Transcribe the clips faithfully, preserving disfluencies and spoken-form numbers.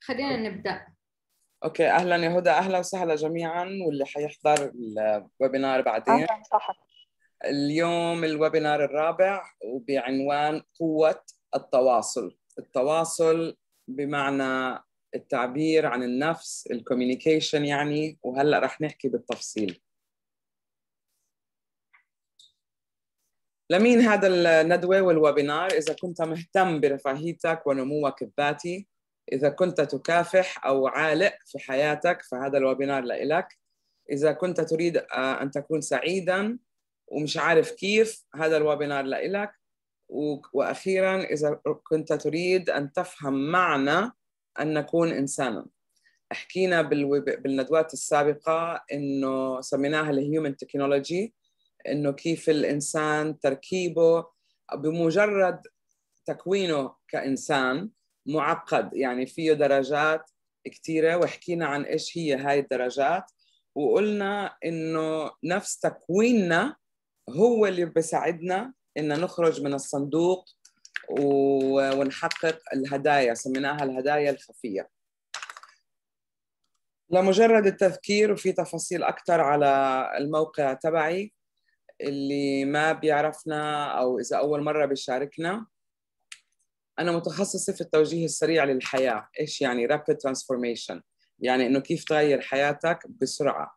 خلينا نبدأ. أوكي، أهلاً يا هدى، أهلاً وسهلاً جميعاً واللي حيحضر الويبينار بعدين. اليوم الويبينار الرابع وبعنوان قوة التواصل. التواصل بمعنى التعبير عن النفس، الكوميونيكيشن يعني، وهلأ رح نحكي بالتفصيل. لمين هذا الندوة والويبينار؟ إذا كنت مهتم برفاهيتك ونموك الذاتي، إذا كنت تكافح أو عالق في حياتك فهذا الويبينار لإلك. إذا كنت تريد أن تكون سعيداً ومش عارف كيف، هذا الويبينار لإلك. وأخيراً، إذا كنت تريد أن تفهم معنى أن نكون إنساناً. حكينا بالندوات السابقة إنه سميناها الهيومن تكنولوجي، إنه كيف الإنسان تركيبه بمجرد تكوينه كإنسان معقد، يعني فيه درجات كثيرة. وحكينا عن إيش هي هاي الدرجات، وقلنا إنه نفس تكويننا هو اللي بيساعدنا إن نخرج من الصندوق ونحقق الهدايا، سميناها الهدايا الخفية. لمجرد التذكير، وفي تفاصيل أكثر على الموقع تبعي اللي ما بيعرفنا أو إذا أول مرة بيشاركنا، أنا متخصصة في التوجيه السريع للحياة. إيش يعني rapid transformation؟ يعني إنه كيف تغير حياتك بسرعة.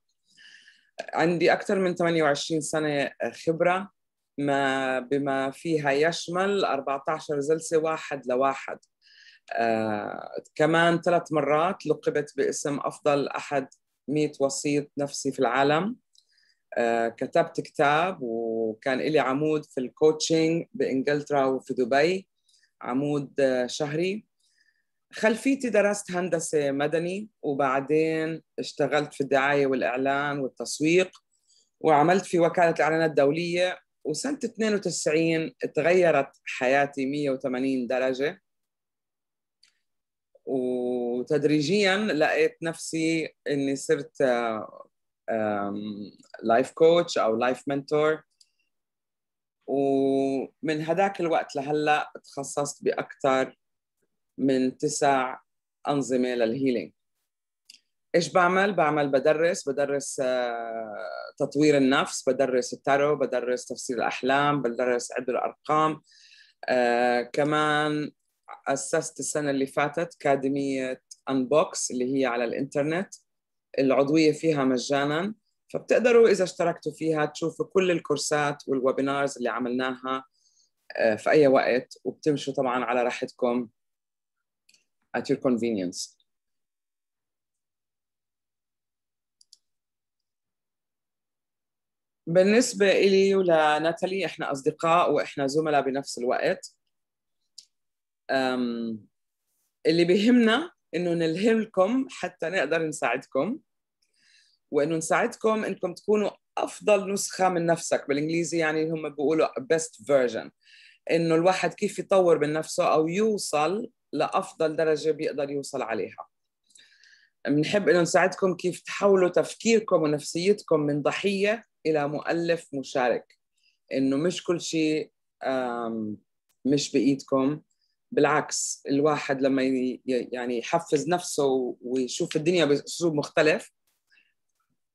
عندي أكثر من ثمانية وعشرين سنة خبرة، ما بما فيها يشمل أربعة عشر جلسة واحد لواحد. آه، كمان ثلاث مرات لقبت باسم أفضل أحد مئة وسيط نفسي في العالم. آه، كتبت كتاب، وكان إلي عمود في الكوتشنج بإنجلترا وفي دبي، عمود شهري. خلفيتي درست هندسة مدني، وبعدين اشتغلت في الدعاية والإعلان والتسويق، وعملت في وكالة الإعلانات الدولية. وسنة اثنين وتسعين تغيرت حياتي مئة وثمانين درجة، وتدريجياً لقيت نفسي إني صرت لايف كوتش أو لايف منتور. ومن هذاك الوقت لهلأ تخصصت بأكثر من تسع أنظمة للهيلينج. إيش بعمل؟ بعمل بدرس، بدرس تطوير النفس، بدرس التارو، بدرس تفسير الأحلام، بدرس عدة الأرقام. آه، كمان أسست السنة اللي فاتت أكاديمية أنبوكس اللي هي على الإنترنت، العضوية فيها مجاناً، فبتقدروا إذا اشتركتوا فيها تشوفوا كل الكورسات والويبينارز اللي عملناها في أي وقت، وبتمشوا طبعاً على راحتكم at your convenience. بالنسبة إلي ولناتالي، إحنا أصدقاء وإحنا زملاء بنفس الوقت. اللي بيهمنا إنه نلهمكم حتى نقدر نساعدكم، وإنه نساعدكم إنكم تكونوا أفضل نسخة من نفسك. بالإنجليزي يعني هم بيقولوا best version، إنه الواحد كيف يطور من نفسه أو يوصل لأفضل درجة بيقدر يوصل عليها. بنحب إنه نساعدكم كيف تحولوا تفكيركم ونفسيتكم من ضحية إلى مؤلف مشارك، إنه مش كل شيء مش بإيدكم. بالعكس، الواحد لما يعني يحفز نفسه ويشوف الدنيا بأسلوب مختلف،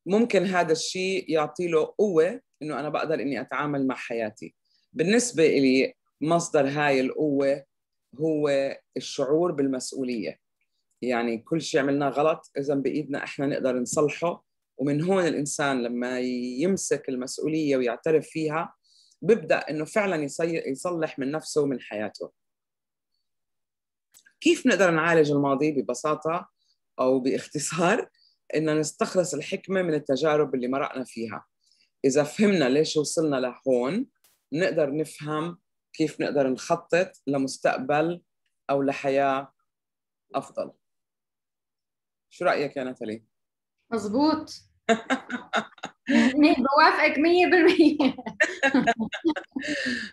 ممكن هذا الشيء يعطي له قوة إنه أنا بقدر إني أتعامل مع حياتي. بالنسبة إلي مصدر هاي القوة هو الشعور بالمسؤولية، يعني كل شيء عملناه غلط إذا بإيدنا إحنا نقدر نصلحه. ومن هون الإنسان لما يمسك المسؤولية ويعترف فيها بيبدأ إنه فعلاً يصلح من نفسه ومن حياته. كيف نقدر نعالج الماضي؟ ببساطة أو باختصار، إنه نستخلص الحكمة من التجارب اللي مرقنا فيها. إذا فهمنا ليش وصلنا لهون، نقدر نفهم كيف نقدر نخطط لمستقبل أو لحياة أفضل. شو رأيك يا ناتالي؟ مظبوط. بوافقك مية بالمية.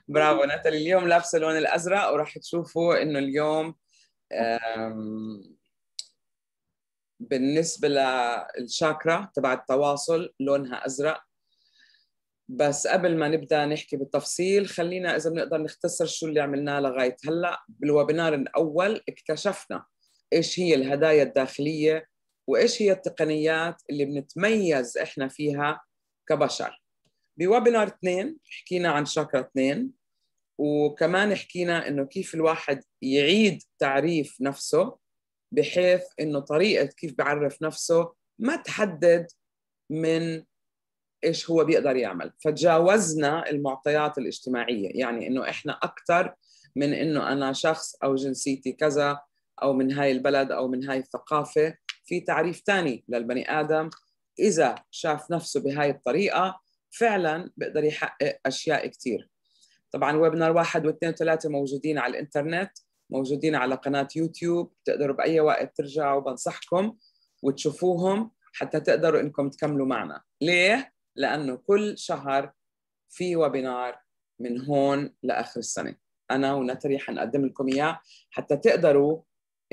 برافو ناتالي. اليوم لابسة اللون الأزرق، وراح تشوفوا إنه اليوم بالنسبة للشاكرا تبع التواصل لونها أزرق. بس قبل ما نبدأ نحكي بالتفصيل، خلينا إذا بنقدر نختصر شو اللي عملناه لغاية هلأ. بالويبينار الأول اكتشفنا إيش هي الهدايا الداخلية وإيش هي التقنيات اللي بنتميز إحنا فيها كبشر. بويبينار اثنين حكينا عن شاكرا اثنين، وكمان حكينا إنه كيف الواحد يعيد تعريف نفسه بحيث إنه طريقة كيف بعرف نفسه ما تحدد من إيش هو بيقدر يعمل. فتجاوزنا المعطيات الاجتماعية، يعني إنه إحنا أكتر من إنه أنا شخص أو جنسيتي كذا أو من هاي البلد أو من هاي الثقافة. في تعريف تاني للبني آدم إذا شاف نفسه بهاي الطريقة فعلاً بيقدر يحقق أشياء كتير. طبعاً ويبنار واحد واثنين وثلاثة موجودين على الإنترنت، موجودين على قناة يوتيوب، تقدروا بأي وقت ترجعوا، بنصحكم وتشوفوهم حتى تقدروا إنكم تكملوا معنا. ليه؟ لأنه كل شهر في ويبينار من هون لآخر السنة، أنا وناتالي حنقدم لكم إياه حتى تقدروا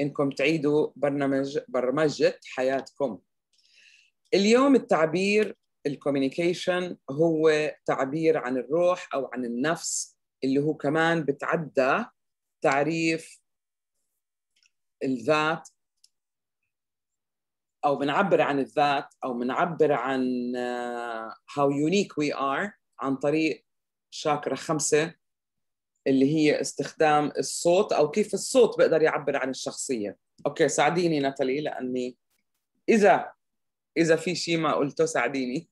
إنكم تعيدوا برنامج برمجة حياتكم. اليوم التعبير الكوميونيكيشن هو تعبير عن الروح أو عن النفس، اللي هو كمان بتعدى تعريف الذات، أو بنعبر عن الذات أو بنعبر عن how unique we are عن طريق شاكرا خمسة اللي هي استخدام الصوت، أو كيف الصوت بقدر يعبر عن الشخصية. أوكي ساعديني ناتالي، لأني إذا إذا في شيء ما قلته ساعديني.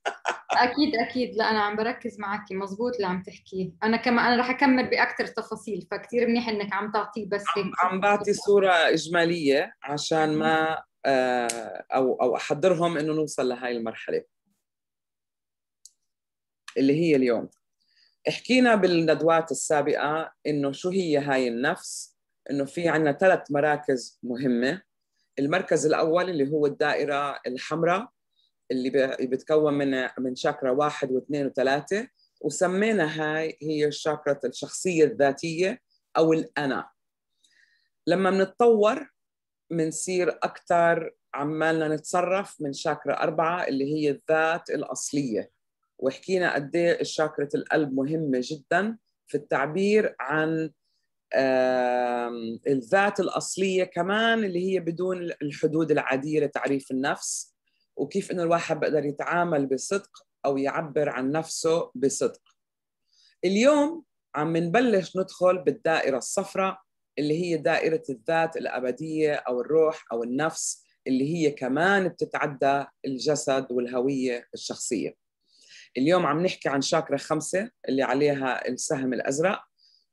أكيد أكيد، لا أنا عم بركز معك، مزبوط اللي عم تحكيه. أنا كمان أنا رح أكمل بأكثر تفاصيل، فكتير منيح إنك عم تعطيه بس هيك عم بعطي صورة إجمالية عشان ما أو أو أحضرهم إنه نوصل لهاي المرحلة اللي هي اليوم. حكينا بالندوات السابقة إنه شو هي هاي النفس، إنه في عنا ثلاث مراكز مهمة. المركز الأول اللي هو الدائرة الحمراء اللي بتكون من من شاكرا واحد واثنين وثلاثة، وسمينا هاي هي شاكرا الشخصية الذاتية أو الأنا. لما منتطور منصير أكتر عمالنا نتصرف من شاكرا أربعة اللي هي الذات الأصلية، وحكينا قد إيه شاكرة القلب مهمة جدا في التعبير عن الذات الأصلية كمان اللي هي بدون الحدود العادية لتعريف النفس، وكيف إنه الواحد بقدر يتعامل بصدق أو يعبر عن نفسه بصدق. اليوم عم نبلش ندخل بالدائرة الصفراء اللي هي دائرة الذات الأبدية أو الروح أو النفس، اللي هي كمان بتتعدى الجسد والهوية الشخصية. اليوم عم نحكي عن شاكرا خمسة اللي عليها السهم الأزرق،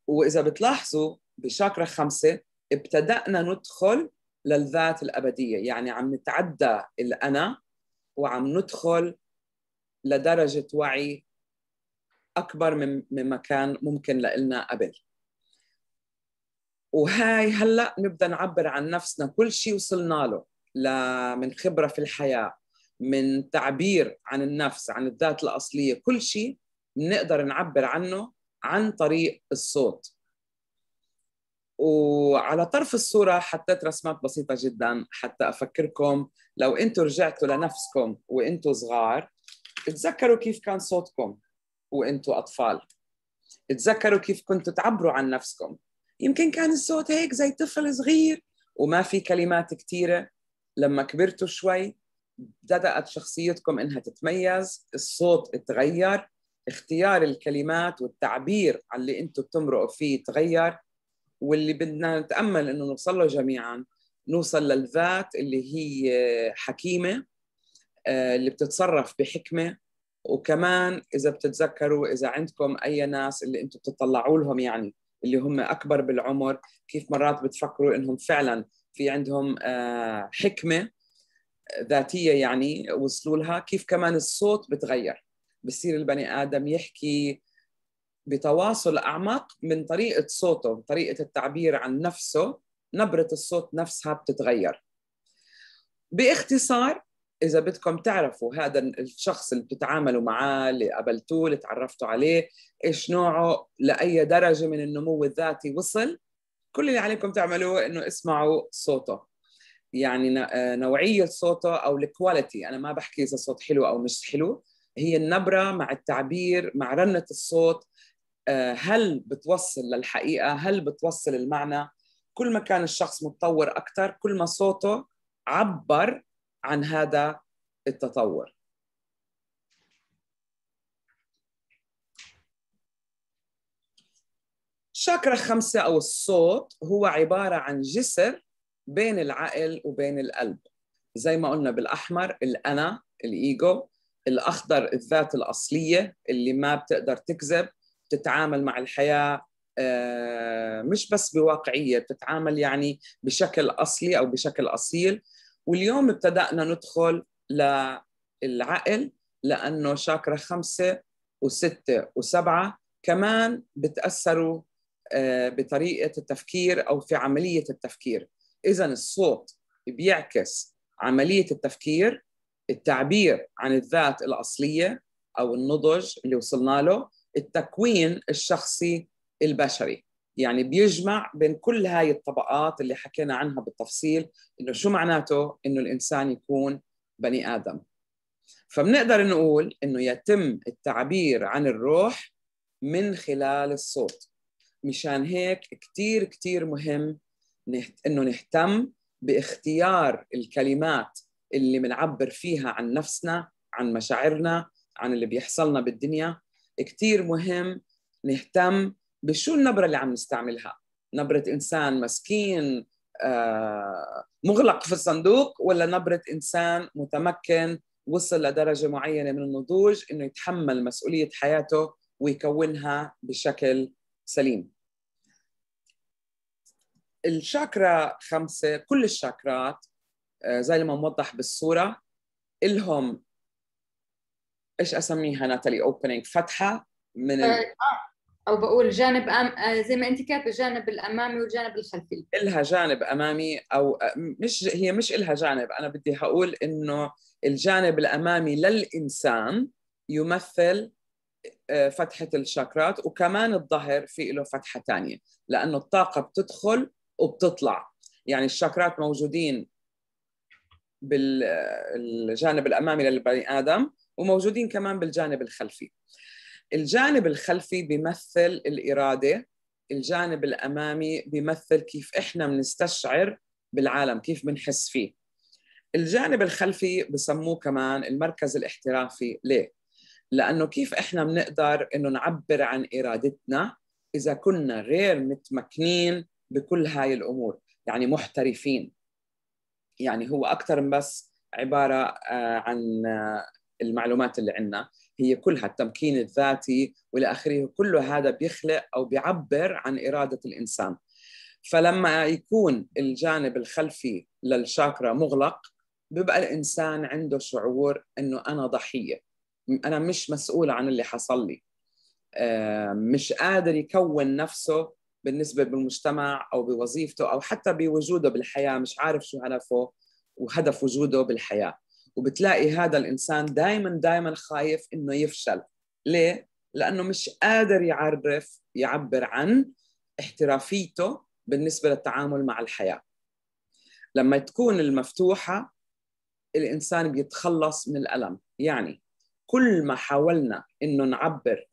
وإذا بتلاحظوا بشاكرا خمسة ابتدأنا ندخل للذات الأبدية، يعني عم نتعدى الأنا وعم ندخل لدرجة وعي أكبر مما كان ممكن لإلنا قبل. وهاي هلأ نبدأ نعبر عن نفسنا كل شيء وصلنا له من خبرة في الحياة، من تعبير عن النفس، عن الذات الأصلية، كل شيء بنقدر نعبر عنه عن طريق الصوت. وعلى طرف الصورة حطيت رسمات بسيطة جدا حتى أفكركم لو أنتوا رجعتوا لنفسكم وأنتوا صغار، تذكروا كيف كان صوتكم وأنتوا أطفال، تذكروا كيف كنتوا تعبروا عن نفسكم. يمكن كان الصوت هيك زي طفل صغير وما في كلمات كتيرة. لما كبرتوا شوي بدأت شخصيتكم إنها تتميز، الصوت اتغير، اختيار الكلمات والتعبير عن اللي انتم بتمرقوا فيه تغير، واللي بدنا نتأمل انه نوصل له جميعا، نوصل للذات اللي هي حكيمة، اللي بتتصرف بحكمة. وكمان اذا بتتذكروا اذا عندكم اي ناس اللي انتم بتطلعوا لهم، يعني اللي هم اكبر بالعمر، كيف مرات بتفكروا انهم فعلا في عندهم حكمة ذاتية يعني وصلوا لها، كيف كمان الصوت بتغير، بصير البني آدم يحكي بتواصل أعمق من طريقة صوته، طريقة التعبير عن نفسه، نبرة الصوت نفسها بتتغير. باختصار إذا بدكم تعرفوا هذا الشخص اللي بتتعاملوا معاه، اللي قابلتوه، اللي تعرفتوا عليه، إيش نوعه، لأي درجة من النمو الذاتي وصل، كل اللي عليكم تعملوه إنه اسمعوا صوته، يعني نوعية صوته أو الكواليتي. أنا ما بحكي إذا صوت حلو أو مش حلو، هي النبرة مع التعبير مع رنة الصوت، هل بتوصل للحقيقة، هل بتوصل المعنى، كل ما كان الشخص متطور أكتر كل ما صوته عبر عن هذا التطور. شاكرا خمسة أو الصوت هو عبارة عن جسر بين العقل وبين القلب، زي ما قلنا بالأحمر الأنا الإيجو، الأخضر الذات الأصلية اللي ما بتقدر تكذب، بتتعامل مع الحياة مش بس بواقعية، بتتعامل يعني بشكل أصلي أو بشكل أصيل. واليوم ابتدأنا ندخل للعقل لأنه شاكرا خمسة وستة وسبعة كمان بتأثروا بطريقة التفكير أو في عملية التفكير. إذن الصوت بيعكس عملية التفكير، التعبير عن الذات الأصلية أو النضج اللي وصلنا له، التكوين الشخصي البشري. يعني بيجمع بين كل هاي الطبقات اللي حكينا عنها بالتفصيل، إنه شو معناته إنه الإنسان يكون بني آدم. فبنقدر نقول إنه يتم التعبير عن الروح من خلال الصوت. مشان هيك كتير كتير مهم إنه نهتم باختيار الكلمات اللي منعبر فيها عن نفسنا، عن مشاعرنا، عن اللي بيحصلنا بالدنيا. كتير مهم نهتم بشو النبرة اللي عم نستعملها، نبرة إنسان مسكين آه مغلق في الصندوق، ولا نبرة إنسان متمكن وصل لدرجة معينة من النضوج إنه يتحمل مسؤولية حياته ويكونها بشكل سليم. الشاكرا خمسة، كل الشاكرات آه زي ما موضح بالصورة إلهم إيش أسميها ناتالي، أوبنينج، فتحة من ال... أو بقول جانب أم... زي ما أنت كاتبة الجانب الأمامي والجانب الخلفي. إلها جانب أمامي أو مش، هي مش إلها جانب، أنا بدي هقول إنه الجانب الأمامي للإنسان يمثل فتحة الشاكرات، وكمان الظهر في له فتحة تانية لأنه الطاقة بتدخل وبتطلع. يعني الشاكرات موجودين بالجانب الأمامي للبني آدم وموجودين كمان بالجانب الخلفي. الجانب الخلفي بيمثل الإرادة، الجانب الأمامي بيمثل كيف إحنا بنستشعر بالعالم، كيف بنحس فيه. الجانب الخلفي بسموه كمان المركز الاحترافي. ليه؟ لأنه كيف إحنا بنقدر إنه نعبر عن إرادتنا إذا كنا غير متمكنين بكل هاي الأمور، يعني محترفين. يعني هو أكتر من بس عبارة عن المعلومات اللي عندنا، هي كلها التمكين الذاتي والآخره، كله هذا بيخلق أو بيعبر عن إرادة الإنسان. فلما يكون الجانب الخلفي للشاكرا مغلق بيبقى الإنسان عنده شعور إنه أنا ضحية، أنا مش مسؤول عن اللي حصل لي، مش قادر يكون نفسه بالنسبة بالمجتمع أو بوظيفته أو حتى بوجوده بالحياة، مش عارف شو هدفه وهدف وجوده بالحياة. وبتلاقي هذا الإنسان دايماً دايماً خايف إنه يفشل. ليه؟ لأنه مش قادر يعرف يعبر عن احترافيته بالنسبة للتعامل مع الحياة. لما تكون المفتوحة الإنسان بيتخلص من الألم. يعني كل ما حاولنا إنه نعبر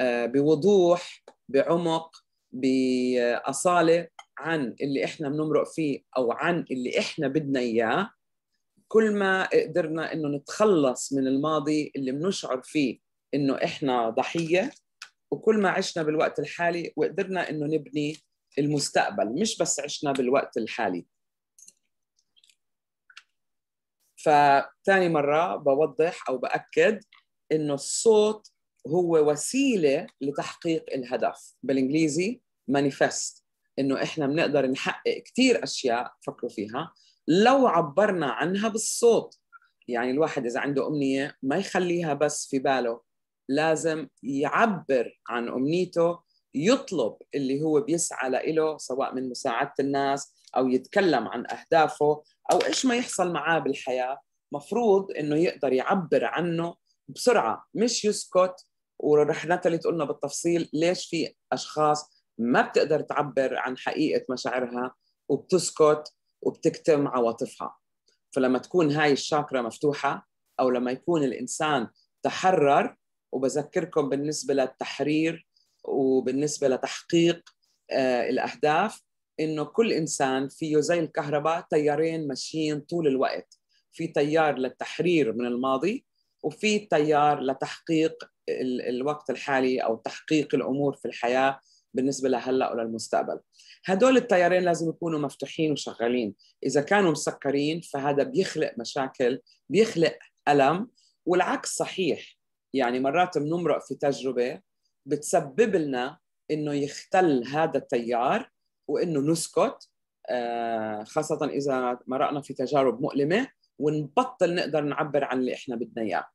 بوضوح، بعمق، بأصالة عن اللي إحنا بنمرق فيه أو عن اللي إحنا بدنا إياه، كل ما قدرنا إنه نتخلص من الماضي اللي بنشعر فيه إنه إحنا ضحية، وكل ما عشنا بالوقت الحالي وقدرنا إنه نبني المستقبل، مش بس عشنا بالوقت الحالي. فتاني مرة بوضح أو بأكد إنه الصوت هو وسيلة لتحقيق الهدف، بالإنجليزي manifest، إنه إحنا بنقدر نحقق كتير أشياء فكروا فيها لو عبرنا عنها بالصوت. يعني الواحد إذا عنده أمنية ما يخليها بس في باله، لازم يعبر عن أمنيته، يطلب اللي هو بيسعى لإله، سواء من مساعدة الناس أو يتكلم عن أهدافه أو إيش ما يحصل معاه بالحياة، مفروض إنه يقدر يعبر عنه بسرعة، مش يسكت. ورح ناتالي تقولنا بالتفصيل ليش في أشخاص ما بتقدر تعبر عن حقيقة مشاعرها وبتسكت وبتكتم عواطفها. فلما تكون هاي الشاكرا مفتوحة أو لما يكون الإنسان تحرر، وبذكركم بالنسبة للتحرير وبالنسبة لتحقيق الأهداف، إنه كل إنسان فيه زي الكهرباء تيارين ماشيين طول الوقت، في تيار للتحرير من الماضي وفي تيار لتحقيق الوقت الحالي أو تحقيق الأمور في الحياة بالنسبة لهلأ وللمستقبل. هدول التيارين لازم يكونوا مفتوحين وشغالين، إذا كانوا مسكرين فهذا بيخلق مشاكل، بيخلق ألم، والعكس صحيح. يعني مرات بنمرق في تجربة بتسبب لنا إنه يختل هذا التيار وإنه نسكت، خاصة إذا مرقنا في تجارب مؤلمة ونبطل نقدر نعبر عن اللي إحنا بدنا إياه.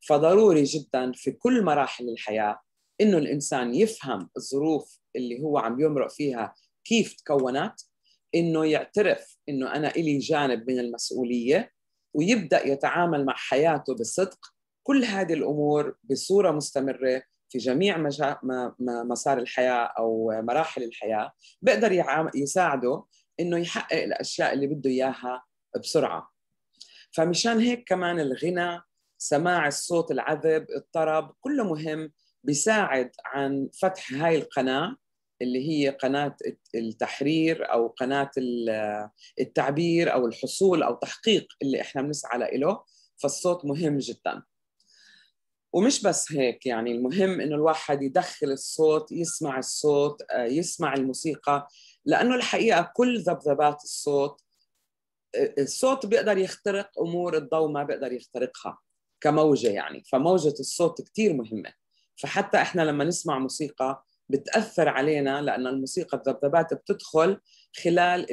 فضروري جداً في كل مراحل الحياة إنه الإنسان يفهم الظروف اللي هو عم يمرق فيها كيف تكونت، إنه يعترف إنه أنا إلي جانب من المسؤولية ويبدأ يتعامل مع حياته بصدق. كل هذه الأمور بصورة مستمرة في جميع مجا... ما... ما مسار الحياة أو مراحل الحياة بقدر يع... يساعده إنه يحقق الأشياء اللي بده إياها بسرعة. فمشان هيك كمان الغنى، سماع الصوت العذب، الطرب، كله مهم، بيساعد عن فتح هاي القناة اللي هي قناة التحرير أو قناة التعبير أو الحصول أو تحقيق اللي إحنا بنسعى له. فالصوت مهم جداً. ومش بس هيك، يعني المهم إنه الواحد يدخل الصوت، يسمع الصوت، يسمع الموسيقى، لأنه الحقيقة كل ذبذبات الصوت، الصوت بيقدر يخترق أمور الضوء ما بيقدر يخترقها كموجة، يعني فموجة الصوت كتير مهمة. فحتى إحنا لما نسمع موسيقى بتأثر علينا، لأن الموسيقى الذبذبات بتدخل خلال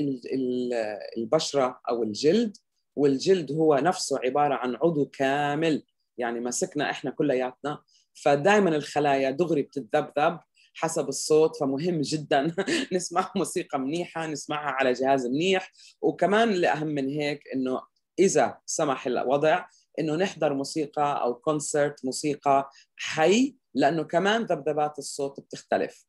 البشرة أو الجلد، والجلد هو نفسه عبارة عن عضو كامل، يعني مسكنا إحنا كلياتنا. فدايماً الخلايا دغري بتتذبذب حسب الصوت، فمهم جداً نسمع موسيقى منيحة، نسمعها على جهاز منيح. وكمان الأهم من هيك إنه إذا سمح الوضع إنه نحضر موسيقى أو كونسرت موسيقى حي، لأنه كمان ذبذبات الصوت بتختلف.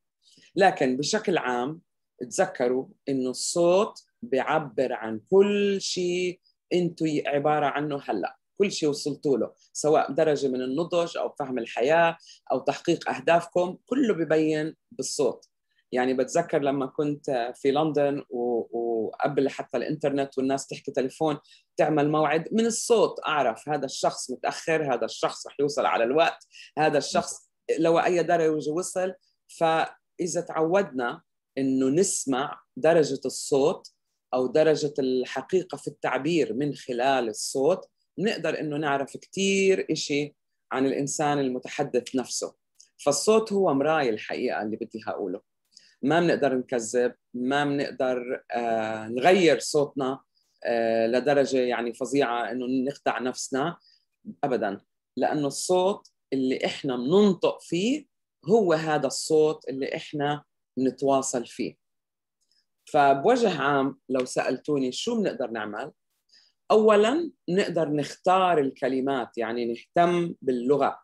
لكن بشكل عام تذكروا إنه الصوت بيعبر عن كل شيء أنتوا عبارة عنه هلأ، كل شيء وصلتوا له، سواء درجة من النضج أو فهم الحياة أو تحقيق أهدافكم، كله ببين بالصوت. يعني بتذكر لما كنت في لندن وقبل حتى الإنترنت والناس تحكي تليفون، تعمل موعد، من الصوت أعرف هذا الشخص متأخر، هذا الشخص رح يوصل على الوقت، هذا الشخص لو أي درجة وصل. فإذا تعودنا إنه نسمع درجة الصوت أو درجة الحقيقة في التعبير من خلال الصوت، نقدر إنه نعرف كتير إشي عن الإنسان المتحدث نفسه. فالصوت هو مراية الحقيقة اللي بدي هقوله، ما بنقدر نكذب، ما بنقدر آه نغير صوتنا آه لدرجة يعني فظيعة إنه نخدع نفسنا أبداً، لأنه الصوت اللي إحنا بننطق فيه هو هذا الصوت اللي إحنا بنتواصل فيه. فبوجه عام لو سألتوني شو بنقدر نعمل، أولاً نقدر نختار الكلمات، يعني نهتم باللغة،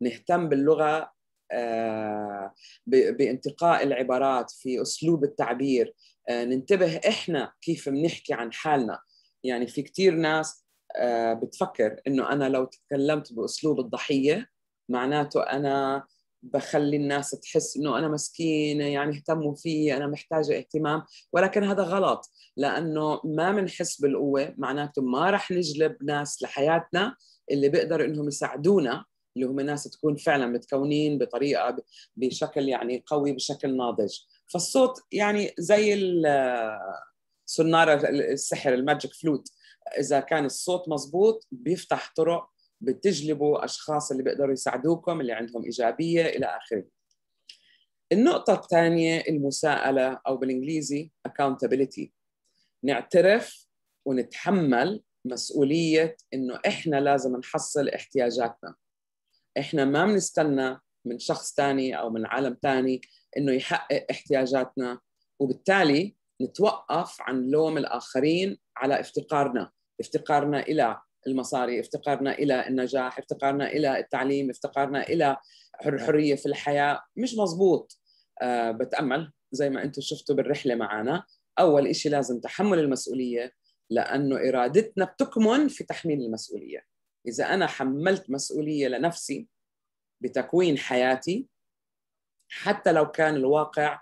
نهتم باللغة آه بانتقاء العبارات، في أسلوب التعبير، آه ننتبه إحنا كيف بنحكي عن حالنا. يعني في كتير ناس آه بتفكر إنه أنا لو تكلمت بأسلوب الضحية معناته أنا بخلي الناس تحس إنه أنا مسكينة، يعني اهتموا فيي، أنا محتاجة اهتمام. ولكن هذا غلط، لأنه ما منحس بالقوة معناته ما رح نجلب ناس لحياتنا اللي بيقدر إنهم يساعدونا، اللي هم ناس تكون فعلا متكونين بطريقة بشكل يعني قوي، بشكل ناضج. فالصوت يعني زي السنارة السحر، الماجيك فلوت، إذا كان الصوت مزبوط بيفتح طرق، بتجلبوا أشخاص اللي بيقدروا يساعدوكم، اللي عندهم إيجابية إلى آخره. النقطة الثانية المساءلة، أو بالإنجليزي accountability، نعترف ونتحمل مسؤولية إنه إحنا لازم نحصل احتياجاتنا. إحنا ما بنستنى من شخص تاني أو من عالم تاني إنه يحقق احتياجاتنا، وبالتالي نتوقف عن لوم الآخرين على افتقارنا، افتقارنا إلى المصاري، افتقارنا إلى النجاح، افتقارنا إلى التعليم، افتقارنا إلى حرية في الحياة. مش مزبوط. أه بتأمل زي ما أنتم شفتوا بالرحلة معنا، أول إشي لازم تحمل المسؤولية، لأنه إرادتنا بتكمن في تحميل المسؤولية. إذا أنا حملت مسؤولية لنفسي بتكوين حياتي، حتى لو كان الواقع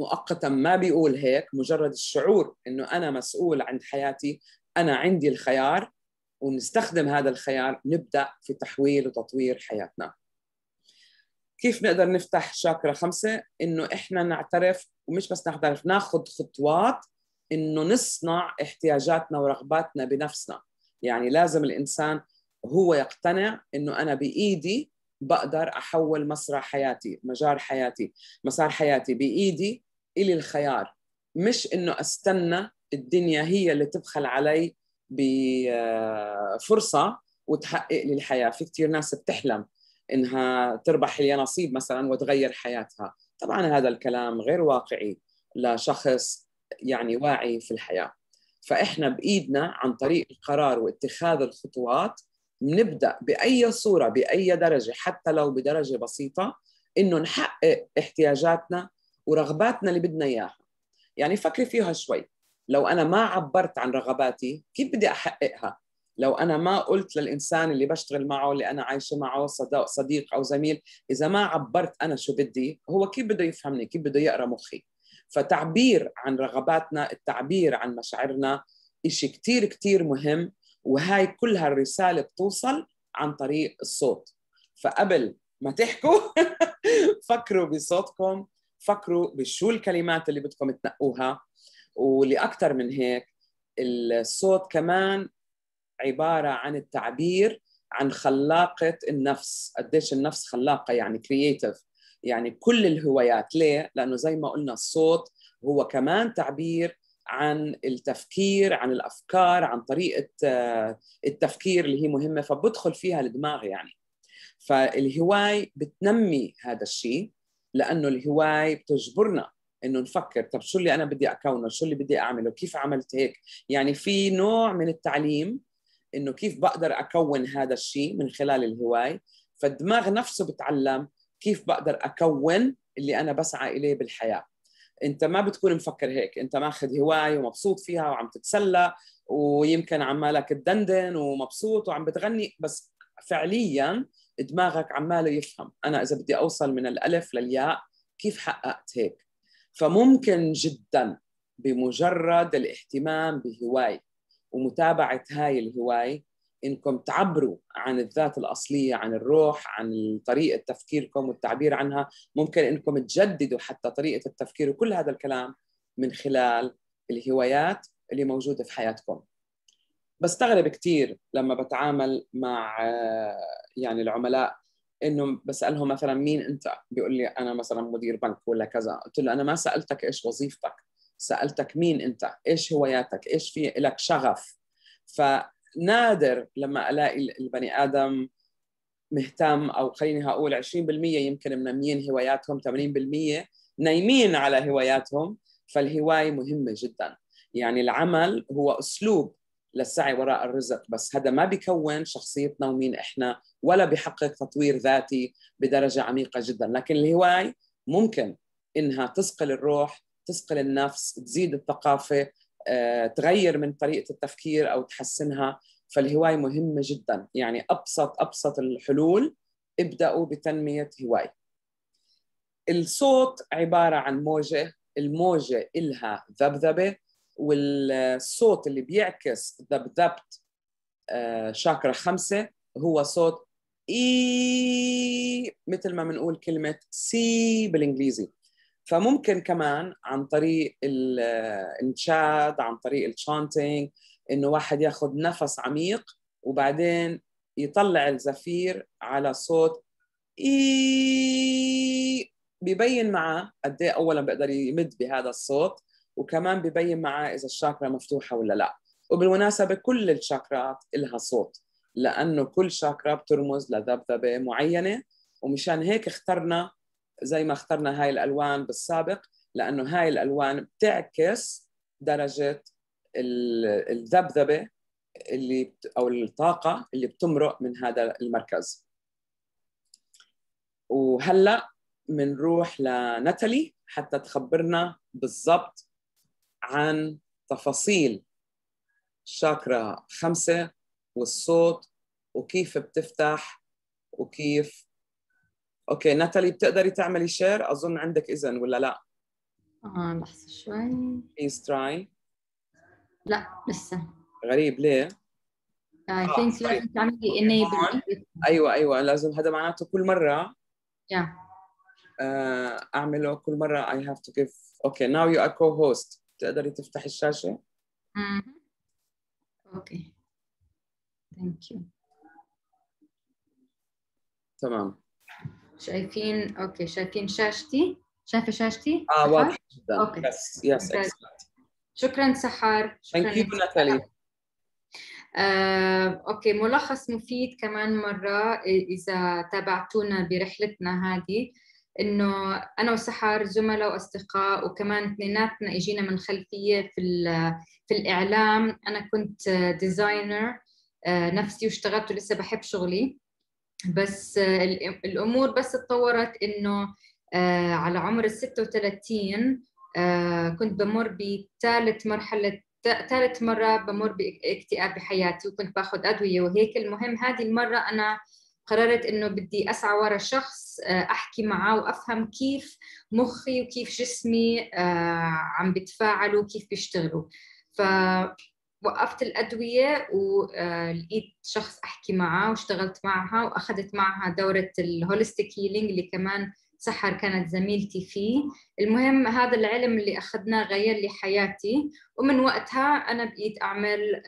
مؤقتا ما بيقول هيك، مجرد الشعور إنه أنا مسؤول عن حياتي، أنا عندي الخيار، ونستخدم هذا الخيار نبدأ في تحويل وتطوير حياتنا. كيف نقدر نفتح شاكرا خمسة؟ إنه إحنا نعترف، ومش بس نعترف، ناخد خطوات إنه نصنع احتياجاتنا ورغباتنا بنفسنا. يعني لازم الإنسان هو يقتنع إنه أنا بإيدي بقدر أحول مسار حياتي، مجار حياتي، مسار حياتي بإيدي، إلي الخيار، مش إنه أستنى الدنيا هي اللي تبخل علي بفرصة وتحقق لي الحياة. في كتير ناس بتحلم إنها تربح لي نصيب مثلا وتغير حياتها. طبعا هذا الكلام غير واقعي لشخص يعني واعي في الحياة. فإحنا بإيدنا عن طريق القرار واتخاذ الخطوات نبدأ بأي صورة، بأي درجة، حتى لو بدرجة بسيطة، إنه نحقق احتياجاتنا ورغباتنا اللي بدنا إياها. يعني فكري فيها شوي، لو أنا ما عبرت عن رغباتي كيف بدي أحققها؟ لو أنا ما قلت للإنسان اللي بشتغل معه، اللي أنا عايشة معه، صديق أو زميل، إذا ما عبرت أنا شو بدي، هو كيف بده يفهمني؟ كيف بده يقرأ مخي؟ فتعبير عن رغباتنا، التعبير عن مشاعرنا إشي كتير كتير مهم، وهاي كلها الرسالة بتوصل عن طريق الصوت. فقبل ما تحكوا فكروا بصوتكم، فكروا بشو الكلمات اللي بدكم تنقوها. ولأكثر من هيك، الصوت كمان عبارة عن التعبير عن خلاقة النفس. قديش النفس خلاقة، يعني كرياتيف، يعني كل الهوايات. ليه؟ لأنه زي ما قلنا الصوت هو كمان تعبير عن التفكير، عن الأفكار، عن طريقة التفكير اللي هي مهمة، فبدخل فيها الدماغ يعني. فالهواي بتنمي هذا الشيء، لأنه الهواي بتجبرنا إنه نفكر، طب شو اللي أنا بدي أكونه، شو اللي بدي أعمله، كيف عملت هيك. يعني في نوع من التعليم إنه كيف بقدر أكون هذا الشيء من خلال الهواي. فالدماغ نفسه بتعلم كيف بقدر أكون اللي أنا بسعى إليه بالحياة. أنت ما بتكون مفكر هيك، أنت ماخذ هواية ومبسوط فيها وعم تتسلى، ويمكن عمالك تدندن ومبسوط وعم بتغني، بس فعلياً دماغك عماله يفهم أنا إذا بدي أوصل من الألف للياء كيف حققت هيك. فممكن جداً بمجرد الاهتمام بهواي ومتابعة هاي الهواي إنكم تعبروا عن الذات الأصلية، عن الروح، عن طريقة تفكيركم والتعبير عنها. ممكن إنكم تجددوا حتى طريقة التفكير، وكل هذا الكلام من خلال الهوايات اللي موجودة في حياتكم. بستغرب كتير لما بتعامل مع يعني العملاء، إنه بسألهم مثلا مين أنت؟ بيقول لي أنا مثلا مدير بنك ولا كذا. قلت له أنا ما سألتك إيش وظيفتك، سألتك مين أنت؟ إيش هواياتك؟ إيش في لك شغف؟ ف نادر لما ألاقي البني آدم مهتم، أو خليني هقول عشرين بالمية يمكن منميين هواياتهم، ثمانين بالمية نايمين على هواياتهم. فالهواية مهمة جدا. يعني العمل هو أسلوب للسعي وراء الرزق، بس هذا ما بيكون شخصيتنا ومين إحنا، ولا بيحقق تطوير ذاتي بدرجة عميقة جدا. لكن الهواية ممكن إنها تسقل الروح، تسقل النفس، تزيد الثقافة، تغير من طريقة التفكير أو تحسنها. فالهواية مهمة جدا. يعني أبسط أبسط الحلول، ابدأوا بتنمية هواية. الصوت عبارة عن موجة، الموجة إلها ذبذبة، والصوت اللي بيعكس ذبذبة شاكرا خمسة هو صوت إي، مثل ما بنقول كلمة سي بالإنجليزي. فممكن كمان عن طريق الانشاد، عن طريق الشانتينج، إنه واحد ياخد نفس عميق وبعدين يطلع الزفير على صوت إي. بيبين معه قد إيه أولاً بقدر يمد بهذا الصوت، وكمان بيبين معه إذا الشاكرا مفتوحة ولا لا. وبالمناسبة كل الشاكرات إلها صوت، لأنه كل شاكرا بترمز لذبذبة معينة، ومشان هيك اخترنا زي ما اخترنا هاي الألوان بالسابق، لأنه هاي الألوان بتعكس درجة الذبذبة اللي أو الطاقة اللي بتمرق من هذا المركز. وهلأ منروح لناتالي حتى تخبرنا بالضبط عن تفاصيل شاكرا خمسة والصوت، وكيف بتفتح وكيف. أوكي ناتالي، بتقدري تعملي شير أظن عندك إذن ولا لا؟ اه لحظة شوي. Please try. لا لسه. غريب ليه؟ I think لازم تعملي enable. أيوة أيوة لازم هذا معناته كل مرة. Yeah. أعمله كل مرة I have to give. Okay now you are co-host. تقدري تفتحي الشاشة؟ امم. Okay. Thank you. تمام. شايفين اوكي شايفين شاشتي؟ شايفة شاشتي؟ اه واضح جدا. اوكي. يس يس اكسلنت. شكرا سحر. شكرا ثانك يو ناتالي. اوكي ملخص مفيد كمان مرة إذا تابعتونا برحلتنا هذه إنه أنا وسحر زملاء وأصدقاء وكمان اثنيناتنا إجينا من خلفية في في الإعلام. أنا كنت ديزاينر نفسي واشتغلت ولسه بحب شغلي، بس الأمور بس اتطورت إنه على عمر الستة وثلاثين كنت بمر بثالث مرحلة، ثالث مرة بمر باكتئاب بحياتي وكنت باخذ أدوية وهيك. المهم هذه المرة أنا قررت إنه بدي أسعى ورا شخص أحكي معاه وأفهم كيف مخي وكيف جسمي عم بتفاعلوا وكيف بيشتغلوا. ف وقفت الأدوية ولقيت شخص أحكي معه واشتغلت معها وأخذت معها دورة الهوليستيك هيلينج اللي كمان سحر كانت زميلتي فيه. المهم هذا العلم اللي أخذناه غير لي حياتي، ومن وقتها أنا بقيت أعمل،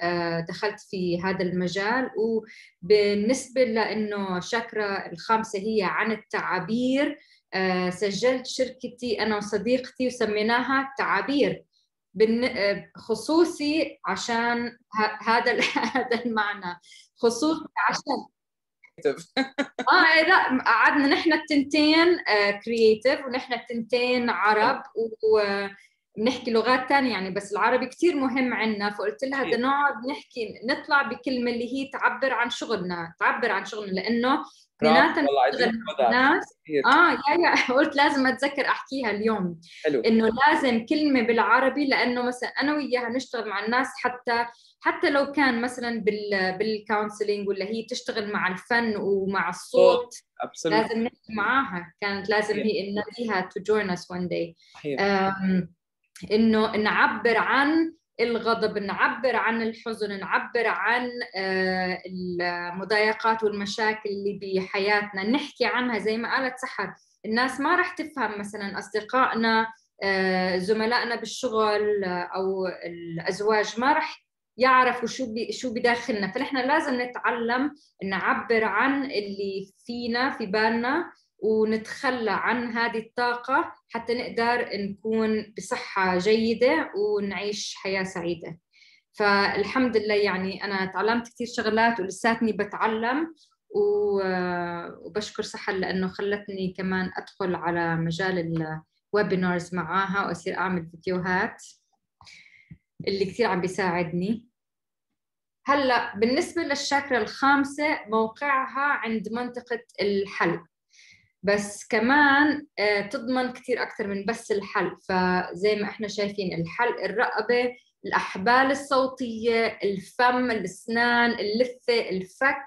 دخلت في هذا المجال. وبالنسبة لأنه الشاكرا الخامسة هي عن التعابير، سجلت شركتي أنا وصديقتي وسميناها تعابير خصوصي عشان هذا هذا المعنى، خصوصي عشان اه لا قعدنا نحن التنتين كرييتيف ونحن التنتين عرب وبنحكي لغات ثانيه يعني، بس العربي كثير مهم عندنا. فقلت لها بدنا نقعد نحكي نطلع بكلمه اللي هي تعبر عن شغلنا، تعبر عن شغلنا لانه اثنيناتنا ناس. اه يا يا قلت لازم اتذكر احكيها اليوم انه لازم كلمه بالعربي، لانه مثلا انا وياها نشتغل مع الناس حتى حتى لو كان مثلا بال بالكونسلينج ولا هي تشتغل مع الفن ومع الصوت لازم نحكي معاها. كانت لازم هي نلاقيها to join us one day، انه نعبر عن الغضب، نعبر عن الحزن، نعبر عن المضايقات والمشاكل اللي بحياتنا نحكي عنها. زي ما قالت سحر الناس ما رح تفهم، مثلا أصدقائنا زملائنا بالشغل أو الأزواج ما رح يعرفوا شو شو بداخلنا، فنحن لازم نتعلم نعبر عن اللي فينا في بالنا ونتخلى عن هذه الطاقة حتى نقدر نكون بصحة جيدة ونعيش حياة سعيدة. فالحمد لله يعني أنا تعلمت كثير شغلات ولساتني بتعلم، وبشكر سحر لأنه خلتني كمان أدخل على مجال الويبينارز معاها وأصير أعمل فيديوهات اللي كثير عم بيساعدني. هلأ بالنسبة للشاكرا الخامسة موقعها عند منطقة الحلق، بس كمان تضمن كثير أكثر من بس الحلق. فزي ما احنا شايفين الحلق، الرقبة، الأحبال الصوتية، الفم، الأسنان، اللثة، الفك،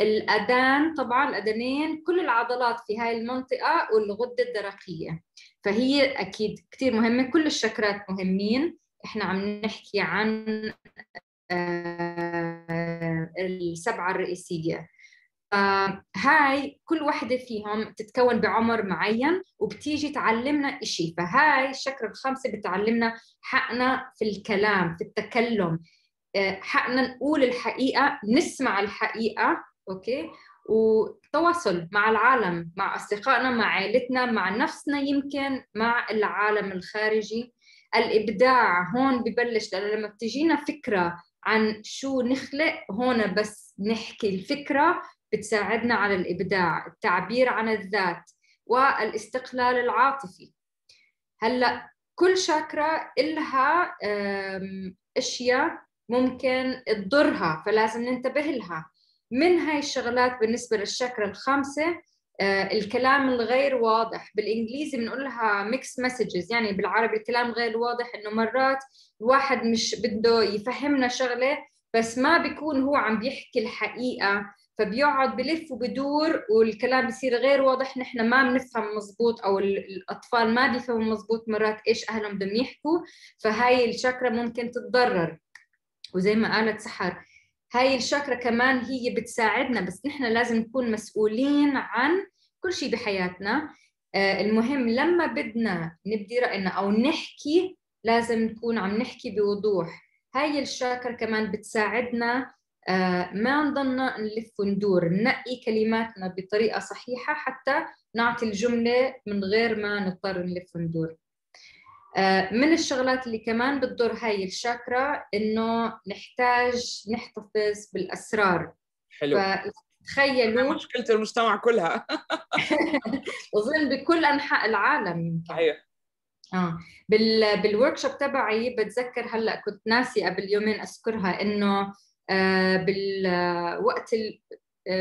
الأذان، طبعا الأذنين، كل العضلات في هاي المنطقة، والغدة الدرقية. فهي أكيد كثير مهمة، كل الشكرات مهمين. احنا عم نحكي عن السبعة الرئيسية، هاي كل وحدة فيهم تتكون بعمر معين وبتيجي تعلمنا إشي. فهاي الشاكرا الخامسة بتعلمنا حقنا في الكلام، في التكلم، حقنا نقول الحقيقة، نسمع الحقيقة، أوكي، وتواصل مع العالم، مع أصدقائنا، مع عائلتنا، مع نفسنا، يمكن مع العالم الخارجي. الإبداع هون ببلش، لأنه لما بتجينا فكرة عن شو نخلق، هون بس نحكي الفكرة بتساعدنا على الإبداع، التعبير عن الذات، والاستقلال العاطفي. هلأ كل شاكرا إلها أشياء ممكن تضرها فلازم ننتبه لها. من هاي الشغلات بالنسبة للشاكرا الخامسة الكلام الغير واضح، بالإنجليزي بنقولها mixed messages، يعني بالعربي الكلام غير واضح، إنه مرات الواحد مش بده يفهمنا شغلة بس ما بيكون هو عم بيحكي الحقيقة، فبيقعد بلف وبدور والكلام بصير غير واضح، نحن ما بنفهم مزبوط او الاطفال ما بيفهموا مزبوط مرات ايش اهلهم بدهم يحكوا، فهاي الشاكرا ممكن تتضرر. وزي ما قالت سحر هاي الشاكرا كمان هي بتساعدنا، بس نحن لازم نكون مسؤولين عن كل شيء بحياتنا. المهم لما بدنا نبدي رأينا او نحكي لازم نكون عم نحكي بوضوح. هاي الشاكرا كمان بتساعدنا ما نضلنا نلف وندور، ننقي كلماتنا بطريقة صحيحة حتى نعطي الجملة من غير ما نضطر نلف وندور. من الشغلات اللي كمان بتضر هاي الشاكرا إنه نحتاج نحتفظ بالأسرار. حلو. تخيلوا مشكلة المجتمع كلها أظن بكل أنحاء العالم يمكن. صحيح. اه بال بالورك شوب تبعي بتذكر هلا كنت ناسي قبل يومين اذكرها انه آه بالوقت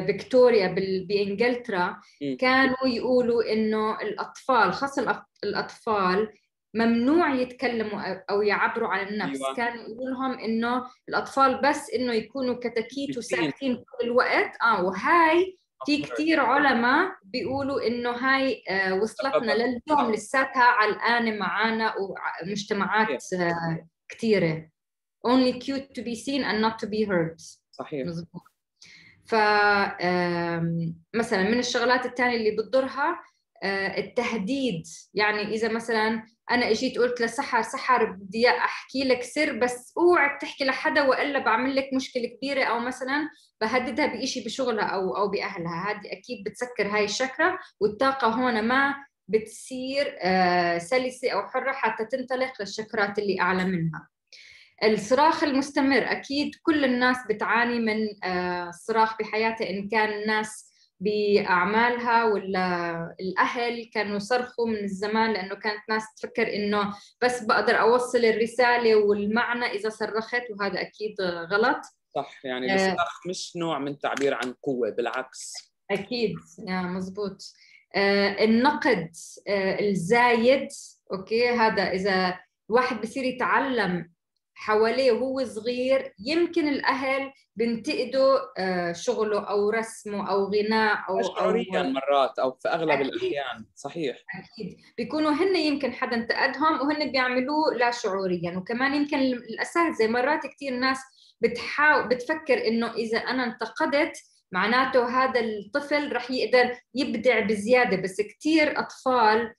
فيكتوريا بال... بانجلترا كانوا يقولوا انه الاطفال خاصه الاطفال ممنوع يتكلموا او يعبروا عن النفس. أيوة. كانوا يقولوا لهم انه الاطفال بس انه يكونوا كتاكيت وساكتين كل الوقت. اه وهاي في كثير علماء بيقولوا انه هاي وصلتنا لليوم لساتها علقانه معانا ومجتمعات كثيره. only cute to be seen and not to be heard. صحيح. مظبوط. ف مثلا من الشغلات الثانيه اللي بتضرها التهديد، يعني اذا مثلا انا اجيت قلت لسحر سحر بدي احكي لك سر بس اوعك تحكي لحدا والا بعمل لك مشكله كبيره، او مثلا بهددها بشيء بشغلها او او باهلها، هذه اكيد بتسكر هاي الشاكرا والطاقه هون ما بتصير سلسه او حره حتى تنطلق للشاكرات اللي اعلى منها. الصراخ المستمر، اكيد كل الناس بتعاني من صراخ بحياتها، ان كان الناس بأعمالها ولا الأهل كانوا صرخوا من الزمان لأنه كانت ناس تفكر إنه بس بقدر أوصل الرسالة والمعنى إذا صرخت، وهذا أكيد غلط. صح، يعني الصرخ آه مش نوع من تعبير عن قوة، بالعكس. أكيد يعني مزبوط. آه النقد آه الزايد، أوكي، هذا إذا الواحد بصير يتعلم حواليه وهو صغير يمكن الأهل بنتقدوا شغله أو رسمه أو غناء أو شعورياً مرات أو في أغلب أكيد. الأحيان. صحيح. أكيد بيكونوا هن يمكن حدا انتقدهم وهن بيعملوه لا شعورياً، وكمان يمكن الأساتذة مرات كتير ناس بتحاول بتفكر إنه إذا أنا انتقدت معناته هذا الطفل رح يقدر يبدع بزيادة، بس كتير أطفال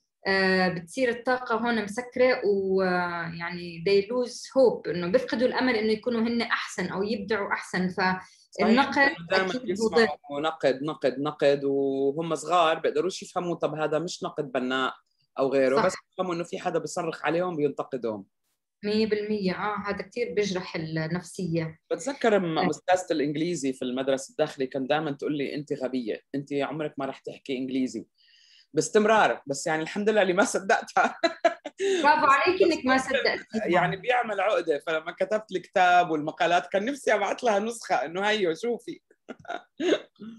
بتصير الطاقة هون مسكرة ويعني they lose hope، إنه بيفقدوا الأمل إنه يكونوا هن أحسن أو يبدعوا أحسن. فالنقد دائما يسمعوا نقد نقد نقد وهم صغار بيقدروش يفهموا طب هذا مش نقد بناء أو غيره. صح. بس يفهموا إنه في حدا بيصرخ عليهم بينتقدهم مية بالمية. آه هذا كتير بيجرح النفسية. بتذكر أستاذة الإنجليزي في المدرسة الداخلي كان دائما تقول لي أنت غبية، أنت عمرك ما رح تحكي إنجليزي باستمرار، بس يعني الحمد لله اللي ما صدقتها. برافو عليك انك ما صدقتيها. يعني بيعمل عقده، فلما كتبت الكتاب والمقالات كان نفسي ابعث لها نسخه انه هيو شوفي.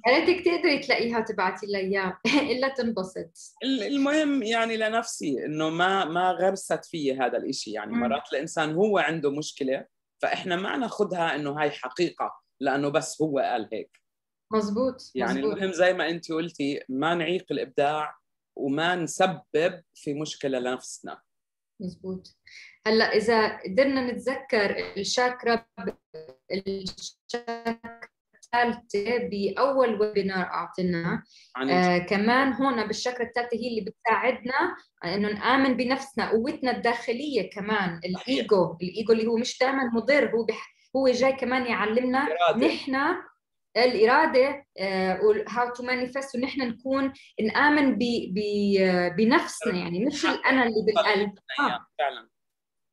يا ريتك تقدري تلاقيها وتبعتي لي اياها الا تنبسط. المهم يعني لنفسي انه ما ما غرست في هذا الشيء، يعني مرات الانسان هو عنده مشكله فاحنا ما ناخذها انه هاي حقيقه لانه بس هو قال هيك. مزبوط. يعني مزبوط. المهم زي ما انت قلتي ما نعيق الابداع وما نسبب في مشكله لنفسنا. مزبوط. هلا اذا قدرنا نتذكر الشاكرا الشاكرا الثالثه باول ويبينار اعطينا آه كمان هون بالشاكرا الثالثه هي اللي بتساعدنا انه نآمن بنفسنا، قوتنا الداخليه كمان. الايجو الايجو اللي هو مش دائما مضر، هو هو جاي كمان يعلمنا نحن الإرادة وهاو تو مانيفست، ونحن نكون نآمن ب ب بنفسنا، يعني مش الأنا اللي بالقلب. آه. فعلا.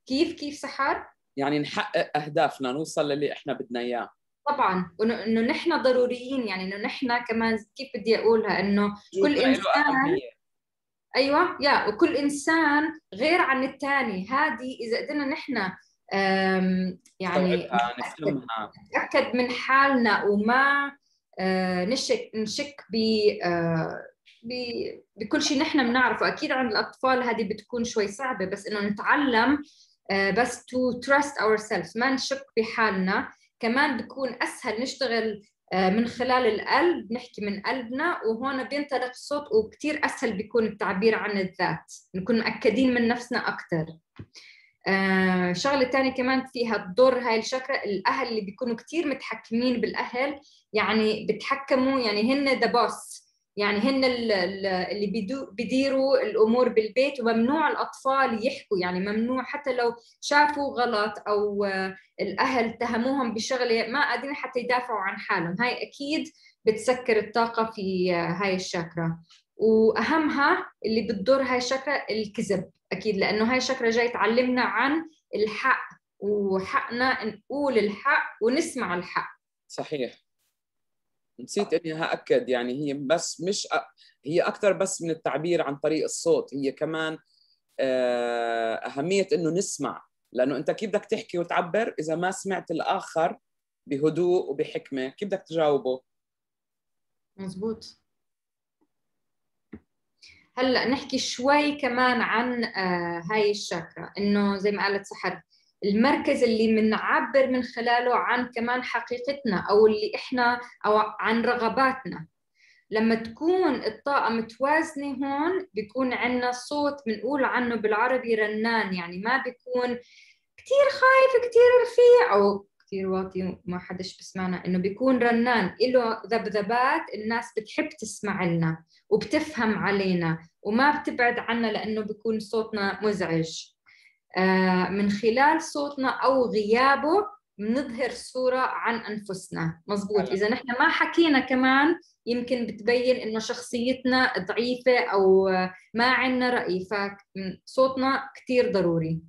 كيف كيف سحر؟ يعني نحقق أهدافنا، نوصل للي إحنا بدنا إياه. طبعا، إنه نحن ضروريين، يعني إنه نحن كمان كيف بدي أقولها إنه كل إنسان أيوة يا وكل إنسان غير عن الثاني. هذه إذا قدرنا نحن يعني نتأكد من حالنا وما نشك نشك ب بكل شيء نحن بنعرفه. اكيد عند الاطفال هذه بتكون شوي صعبه، بس انه نتعلم بس تو تراست اور سيلف، ما نشك بحالنا. كمان بكون اسهل نشتغل من خلال القلب، نحكي من قلبنا، وهون بينطلق الصوت وكتير أسهل بيكون التعبير عن الذات، نكون مأكدين من نفسنا أكتر. آه شغلة تانية كمان فيها تضر هاي الشاكرا، الأهل اللي بيكونوا كتير متحكمين بالأهل، يعني بتحكموا، يعني هن ذا بوس، يعني هن اللي بيديروا الأمور بالبيت، وممنوع الأطفال يحكوا، يعني ممنوع حتى لو شافوا غلط أو الأهل اتهموهم بشغلة ما قادرين حتى يدافعوا عن حالهم. هاي أكيد بتسكر الطاقة في هاي الشاكرا. وأهمها اللي بتضر هاي الشاكرا الكذب أكيد، لأنه هاي الشاكرا جاي تعلمنا عن الحق، وحقنا نقول الحق ونسمع الحق. صحيح. نسيت اني هاكد، يعني هي بس مش أ... هي اكثر بس من التعبير عن طريق الصوت، هي كمان اهميه انه نسمع، لانه انت كيف بدك تحكي وتعبر اذا ما سمعت الاخر بهدوء وبحكمه؟ كيف بدك تجاوبه؟ مزبوط. هلا نحكي شوي كمان عن هاي الشاكرا، انه زي ما قالت سحر المركز اللي بنعبر من خلاله عن كمان حقيقتنا أو اللي إحنا أو عن رغباتنا. لما تكون الطاقة متوازنة هون بيكون عندنا صوت بنقول عنه بالعربي رنان، يعني ما بيكون كتير خايف كتير رفيع أو كتير واطي ما حدش بسمعنا، إنه بيكون رنان إله ذبذبات، الناس بتحب تسمع لنا وبتفهم علينا وما بتبعد عنا لأنه بيكون صوتنا مزعج. من خلال صوتنا أو غيابه بنظهر صورة عن أنفسنا. مزبوط. إذا نحن ما حكينا كمان يمكن بتبين إنه شخصيتنا ضعيفة أو ما عنا رأي، فصوتنا كتير ضروري.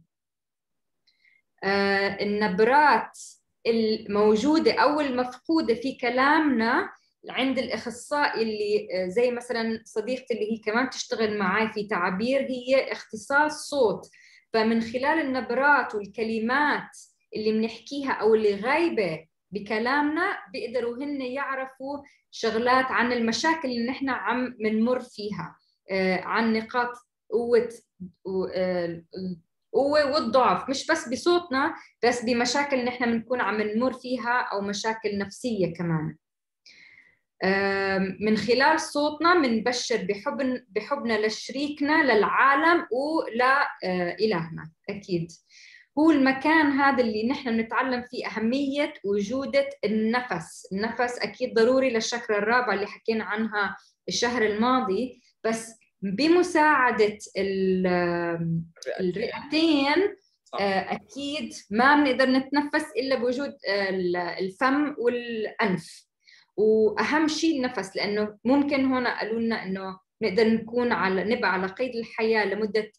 النبرات الموجودة أو المفقودة في كلامنا عند الإخصائي اللي زي مثلا صديقتي اللي هي كمان تشتغل معي في تعبير، هي اختصاص صوت، فمن خلال النبرات والكلمات اللي بنحكيها أو اللي غايبة بكلامنا بيقدروا هن يعرفوا شغلات عن المشاكل اللي نحن عم بنمر فيها، آه عن نقاط قوة القوة والضعف، مش بس بصوتنا بس بمشاكل نحن بنكون عم نمر فيها أو مشاكل نفسية كمان. من خلال صوتنا بنبشر بحب بحبنا لشريكنا للعالم ولإلهنا. أكيد هو المكان هذا اللي نحن بنتعلم فيه أهمية وجودة النفس. النفس أكيد ضروري للشاكرا الرابعة اللي حكينا عنها الشهر الماضي، بس بمساعدة الرئتين أكيد ما بنقدر نتنفس إلا بوجود الفم والأنف. واهم شيء النفس، لانه ممكن هون قالوا لنا انه نقدر نكون على نبقى على قيد الحياه لمده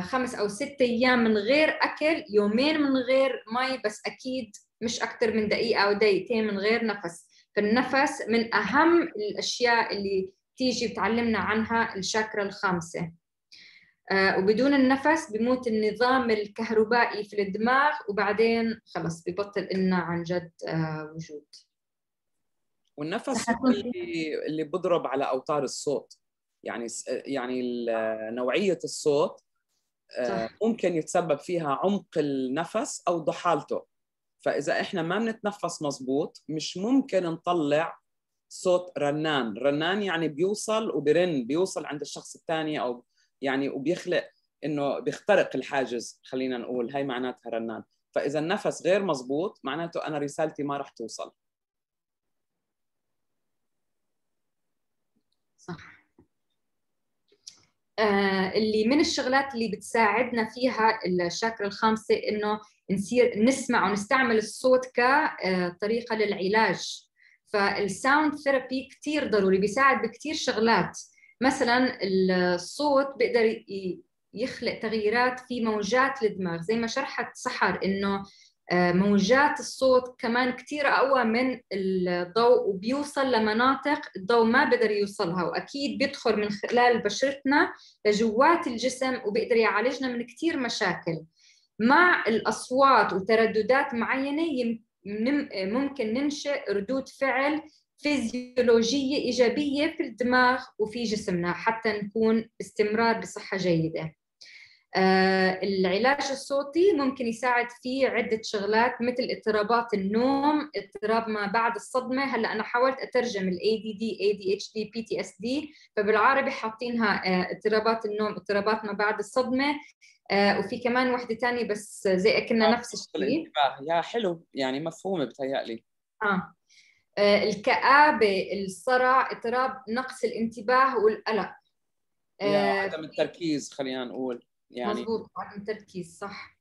خمس او ست ايام من غير اكل، يومين من غير مي، بس اكيد مش اكثر من دقيقه او دقيقتين من غير نفس. فالنفس من اهم الاشياء اللي تيجي بتعلمنا عنها الشاكرا الخامسه. وبدون النفس بموت النظام الكهربائي في الدماغ، وبعدين خلص ببطل لنا عن جد وجود. والنفس اللي اللي بضرب على أوتار الصوت، يعني يعني نوعية الصوت ممكن يتسبب فيها عمق النفس أو ضحالته. فإذا إحنا ما بنتنفس مظبوط مش ممكن نطلع صوت رنان. رنان يعني بيوصل وبرن، بيوصل عند الشخص الثاني أو يعني وبيخلق إنه بيخترق الحاجز، خلينا نقول هاي معناتها رنان. فإذا النفس غير مظبوط معناته أنا رسالتي ما رح توصل. صح. آه اللي من الشغلات اللي بتساعدنا فيها الشاكرا الخامسة إنه نصير نسمع ونستعمل الصوت كطريقة للعلاج. فالساوند ثيرابي كتير ضروري، بيساعد بكتير شغلات. مثلا الصوت بيقدر يخلق تغييرات في موجات الدماغ زي ما شرحت سحر، إنه موجات الصوت كمان كتير أقوى من الضوء وبيوصل لمناطق الضوء ما بقدر يوصلها، وأكيد بيدخل من خلال بشرتنا لجوات الجسم وبيقدر يعالجنا من كتير مشاكل. مع الأصوات وترددات معينة ممكن ننشئ ردود فعل فيزيولوجية إيجابية في الدماغ وفي جسمنا حتى نكون باستمرار بصحة جيدة. العلاج الصوتي ممكن يساعد في عدة شغلات مثل اضطرابات النوم، اضطراب ما بعد الصدمة. هلا أنا حاولت أترجم ال إيه دي دي، إيه دي إتش دي، بي تي إس دي، فبالعربي حاطينها اضطرابات النوم، اضطرابات ما بعد الصدمة، وفي كمان وحدة تانية بس زي أكنها نفس الشيء. يا حلو، يعني مفهومة بتهيألي. آه الكآبة، الصرع، اضطراب نقص الانتباه والقلق. آه عدم التركيز، خلينا نقول يعني. مظبوط، عدم التركيز صح.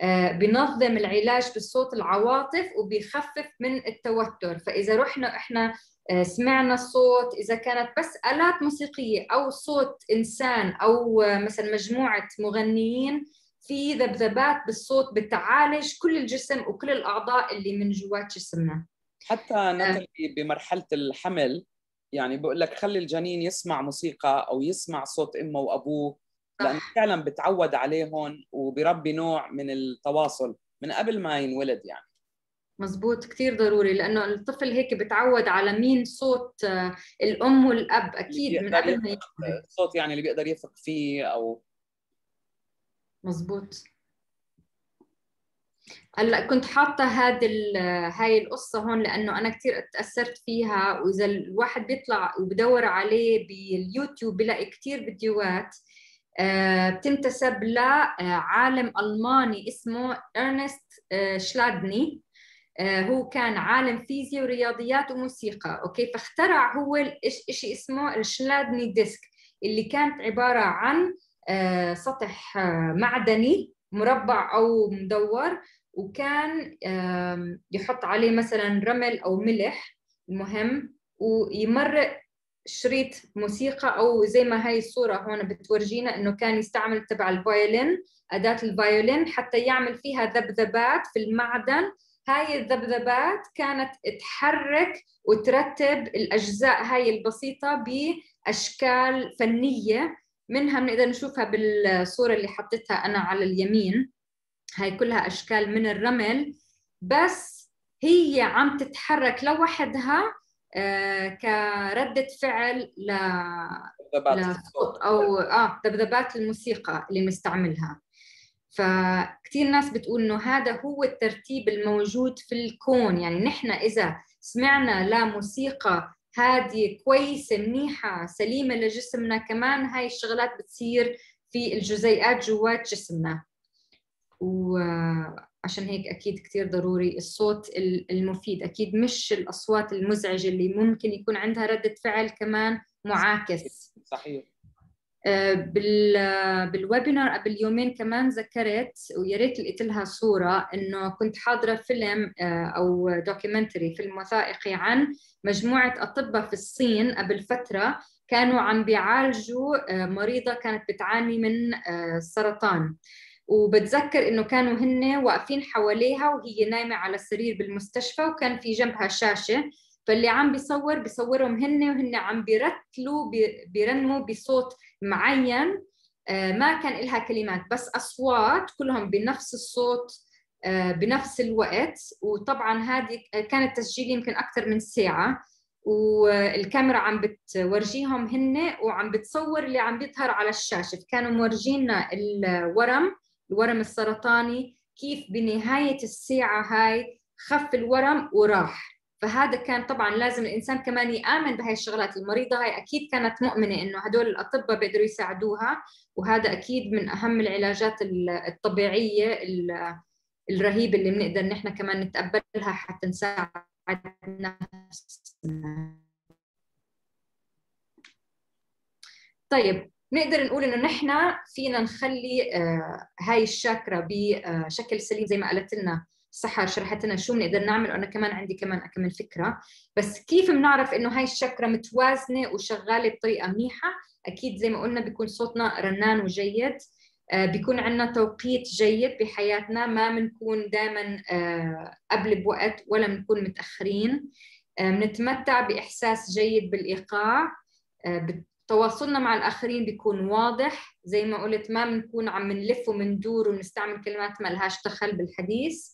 آه بنظم العلاج بالصوت العواطف وبيخفف من التوتر، فإذا رحنا إحنا آه سمعنا الصوت، إذا كانت بس آلات موسيقية أو صوت إنسان أو آه مثلا مجموعة مغنيين، في ذبذبات بالصوت بتعالج كل الجسم وكل الأعضاء اللي من جوات جسمنا. حتى ناتالي بمرحلة الحمل يعني بقول لك خلي الجنين يسمع موسيقى أو يسمع صوت أمه وأبوه، لأنه فعلا بتعود عليهم وبربي نوع من التواصل من قبل ما ينولد يعني. مزبوط، كتير ضروري، لأنه الطفل هيك بتعود على مين؟ صوت الأم والأب أكيد من قبل ما ينولد. الصوت يعني اللي بيقدر يثق فيه أو. مزبوط. هلا كنت حاطه هذا هاي القصه هون لانه انا كثير اتاثرت فيها، واذا الواحد بيطلع وبدور عليه باليوتيوب بلاقي كثير فيديوهات بتنتسب لعالم الماني اسمه ارنست شلادني. هو كان عالم فيزياء ورياضيات وموسيقى، اوكي، فاخترع هو شيء اسمه الشلادني ديسك، اللي كانت عباره عن سطح معدني مربع أو مدور، وكان يحط عليه مثلاً رمل أو ملح، المهم، ويمرق شريط موسيقى، أو زي ما هاي الصورة هون بتورجينا إنه كان يستعمل تبع الفيولين، أداة الفيولين، حتى يعمل فيها ذبذبات في المعدن. هاي الذبذبات كانت تحرك وترتب الأجزاء هاي البسيطة بأشكال فنية، منها بنقدر نشوفها بالصورة اللي حطيتها أنا على اليمين، هاي كلها أشكال من الرمل، بس هي عم تتحرك لوحدها آه كردة فعل ل لصوت أو آه ذبذبات الموسيقى اللي بنستعملها. فكتير ناس بتقول إنه هذا هو الترتيب الموجود في الكون، يعني نحن إذا سمعنا لموسيقى هادية كويسة منيحة سليمة لجسمنا، كمان هاي الشغلات بتصير في الجزيئات جوات جسمنا، وعشان هيك أكيد كتير ضروري الصوت المفيد، أكيد مش الأصوات المزعجة اللي ممكن يكون عندها ردة فعل كمان معاكس. صحيح. بالويبينار قبل يومين كمان ذكرت، ويا ريت لقيت لها صورة، إنه كنت حاضرة فيلم أو دوكيومنتري، فيلم وثائقي عن مجموعة أطباء في الصين قبل فترة كانوا عم بيعالجوا مريضة كانت بتعاني من سرطان، وبتذكر إنه كانوا هن واقفين حواليها وهي نايمة على السرير بالمستشفى، وكان في جنبها شاشة، فاللي عم بيصور بيصورهم هن وهن عم بيرتلوا بيرنموا بصوت معين، ما كان إلها كلمات بس أصوات كلهم بنفس الصوت بنفس الوقت. وطبعاً هذه كانت تسجيل يمكن أكثر من ساعة، والكاميرا عم بتورجيهم هن وعم بتصور اللي عم بيظهر على الشاشة، كانوا مورجينا الورم الورم السرطاني كيف بنهاية الساعة هاي خف الورم وراح. فهذا كان طبعاً لازم الإنسان كمان يآمن بهاي الشغلات، المريضة هاي أكيد كانت مؤمنة إنه هدول الأطباء بيقدروا يساعدوها، وهذا أكيد من أهم العلاجات الطبيعية الرهيبة اللي بنقدر نحن كمان نتقبلها حتى نساعد نفسنا. طيب، نقدر نقول إنه نحن فينا نخلي هاي الشاكرة بشكل سليم زي ما قالت لنا سحر، شرحت لنا شو بنقدر نعمل، وأنا كمان عندي كمان أكمل فكرة، بس كيف بنعرف إنه هاي الشاكرة متوازنة وشغالة بطريقة منيحة؟ أكيد زي ما قلنا بيكون صوتنا رنان وجيد، آه بيكون عندنا توقيت جيد بحياتنا، ما بنكون دائما آه قبل بوقت ولا بنكون متأخرين، بنتمتع آه بإحساس جيد بالإيقاع، آه تواصلنا مع الآخرين بيكون واضح، زي ما قلت ما بنكون عم نلف ومندور ونستعمل كلمات ما لهاش دخل بالحديث،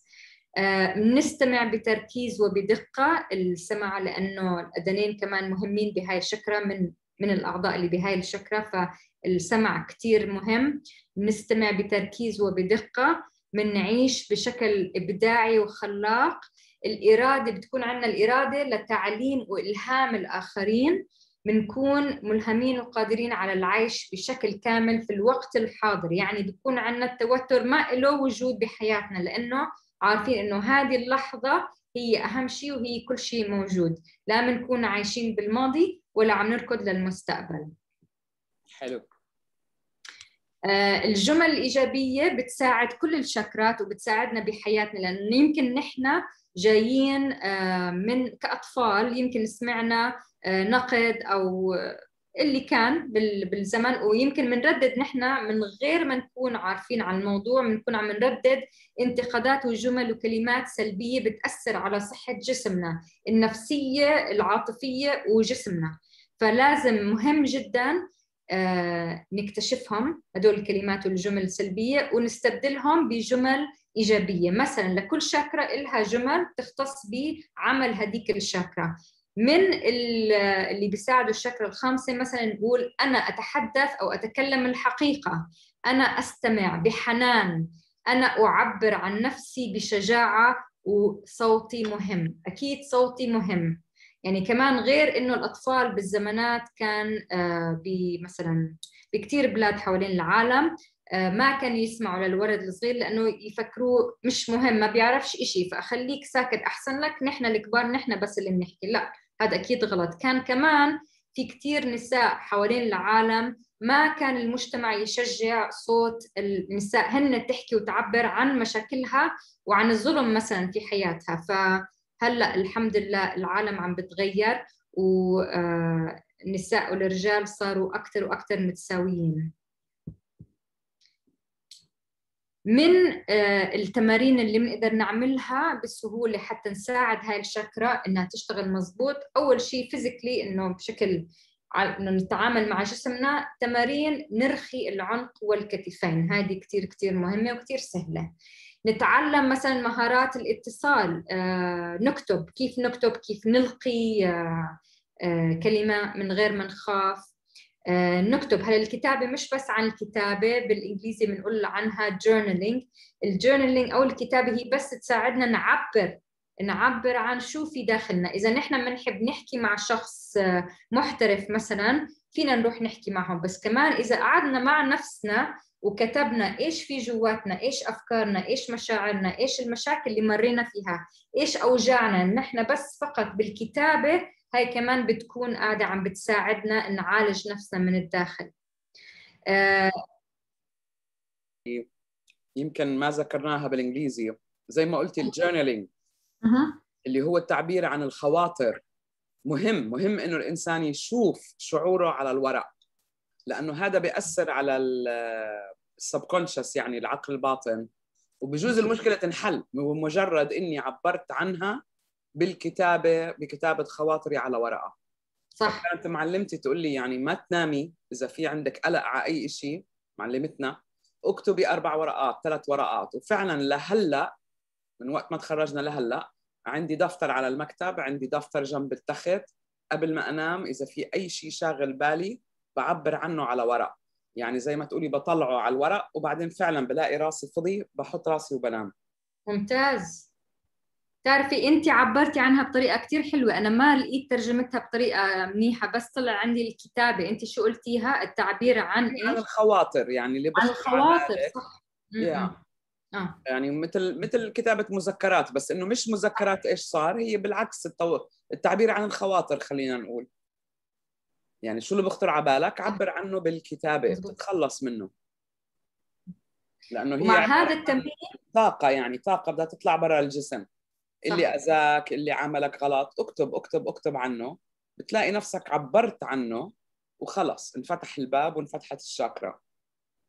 بنستمع بتركيز وبدقة السمع لأنه الأذنين كمان مهمين بهاي الشكرة من من الأعضاء اللي بهاي الشكرة، فالسمع كتير مهم. نستمع بتركيز وبدقة، منعيش بشكل إبداعي وخلاق. الإرادة بتكون عندنا الإرادة لتعليم وإلهام الآخرين، بنكون ملهمين وقادرين على العيش بشكل كامل في الوقت الحاضر. يعني بيكون عندنا التوتر ما له وجود بحياتنا، لأنه عارفين إنه هذه اللحظة هي أهم شيء وهي كل شيء موجود، لا بنكون عايشين بالماضي ولا عم نركض للمستقبل. حلو. الجمل الإيجابية بتساعد كل الشكرات وبتساعدنا بحياتنا، لأنه يمكن نحن جايين من كأطفال يمكن سمعنا نقد أو اللي كان بالزمن، ويمكن منردد نحن من غير ما نكون عارفين عن الموضوع، بنكون عم نردد انتقادات وجمل وكلمات سلبية بتأثر على صحة جسمنا النفسية العاطفية وجسمنا. فلازم مهم جداً نكتشفهم هدول الكلمات والجمل السلبية ونستبدلهم بجمل إيجابية. مثلاً لكل شاكرة إلها جمل تختص بعمل هديك الشاكرة. من اللي بيساعدوا الشاكرة الخامسة مثلاً نقول أنا أتحدث أو أتكلم الحقيقة، أنا أستمع بحنان، أنا أعبر عن نفسي بشجاعة، وصوتي مهم. أكيد صوتي مهم. يعني كمان غير إنه الأطفال بالزمانات كان مثلاً بكتير بلاد حوالين العالم ما كانوا يسمعوا للولد الصغير لأنه يفكروه مش مهم ما بيعرفش إشي، فأخليك ساكت أحسن لك، نحن الكبار نحن بس اللي بنحكي. لا، هذا أكيد غلط. كان كمان في كتير نساء حوالين العالم ما كان المجتمع يشجع صوت النساء هن تحكي وتعبر عن مشاكلها وعن الظلم مثلاً في حياتها. ف هلأ الحمد لله العالم عم بتغير والنساء والرجال صاروا أكتر وأكتر متساويين. من التمارين اللي بنقدر نعملها بسهولة حتى نساعد هاي الشاكرة إنها تشتغل مزبوط، أول شيء فيزيكلي إنه بشكل إنه نتعامل مع جسمنا، تمارين نرخي العنق والكتفين، هذه كتير كتير مهمة وكتير سهلة. نتعلم مثلا مهارات الاتصال، آه، نكتب كيف نكتب كيف نلقي آه، آه، كلمة من غير ما نخاف، آه، نكتب. هلا الكتابة مش بس عن الكتابة، بالإنجليزي بنقول عنها journaling. الجورنالينج أو الكتابة هي بس تساعدنا نعبر نعبر عن شو في داخلنا. إذا نحن بنحب نحكي مع شخص محترف مثلا فينا نروح نحكي معهم، بس كمان إذا قعدنا مع نفسنا وكتبنا إيش في جواتنا، إيش أفكارنا، إيش مشاعرنا، إيش المشاكل اللي مرينا فيها، إيش أوجاعنا، نحن بس فقط بالكتابة هاي كمان بتكون قاعدة عم بتساعدنا نعالج نفسنا من الداخل. آه يمكن ما ذكرناها بالإنجليزي زي ما قلتي الجورنالينج اللي هو التعبير عن الخواطر. مهم مهم إنه الإنسان يشوف شعوره على الورق، لأنه هذا بيأثر على السبكونشس يعني العقل الباطن، وبجوز المشكلة تنحل بمجرد إني عبرت عنها بالكتابة بكتابة خواطري على ورقة. صح. كانت معلمتي تقول لي يعني ما تنامي إذا في عندك قلق على أي شيء، معلمتنا اكتبي أربع ورقات ثلاث ورقات. وفعلا لهلأ من وقت ما تخرجنا لهلأ عندي دفتر على المكتب، عندي دفتر جنب التخت، قبل ما أنام إذا في أي شيء شاغل بالي بعبر عنه على ورق. يعني زي ما تقولي بطلعه على الورق وبعدين فعلا بلاقي راسي فضي بحط راسي وبنام. ممتاز. تعرفي انت عبرتي عنها بطريقه كثير حلوه، انا ما لقيت ترجمتها بطريقه منيحه، بس طلع عندي الكتابه. انت شو قلتيها؟ التعبير عن ايش؟ عن الخواطر. يعني اللي عن الخواطر. صح. yeah. آه. يعني مثل مثل كتابه مذكرات، بس انه مش مذكرات ايش صار، هي بالعكس التو... التعبير عن الخواطر خلينا نقول. يعني شو اللي بخطر على بالك عبر عنه بالكتابة، تتخلص منه، لأنه هي مع هذا التمرين طاقة، يعني طاقة بدها تطلع برا الجسم. صح. اللي أذاك اللي عملك غلط اكتب اكتب اكتب عنه، بتلاقي نفسك عبرت عنه وخلص انفتح الباب وانفتحت الشاكرة.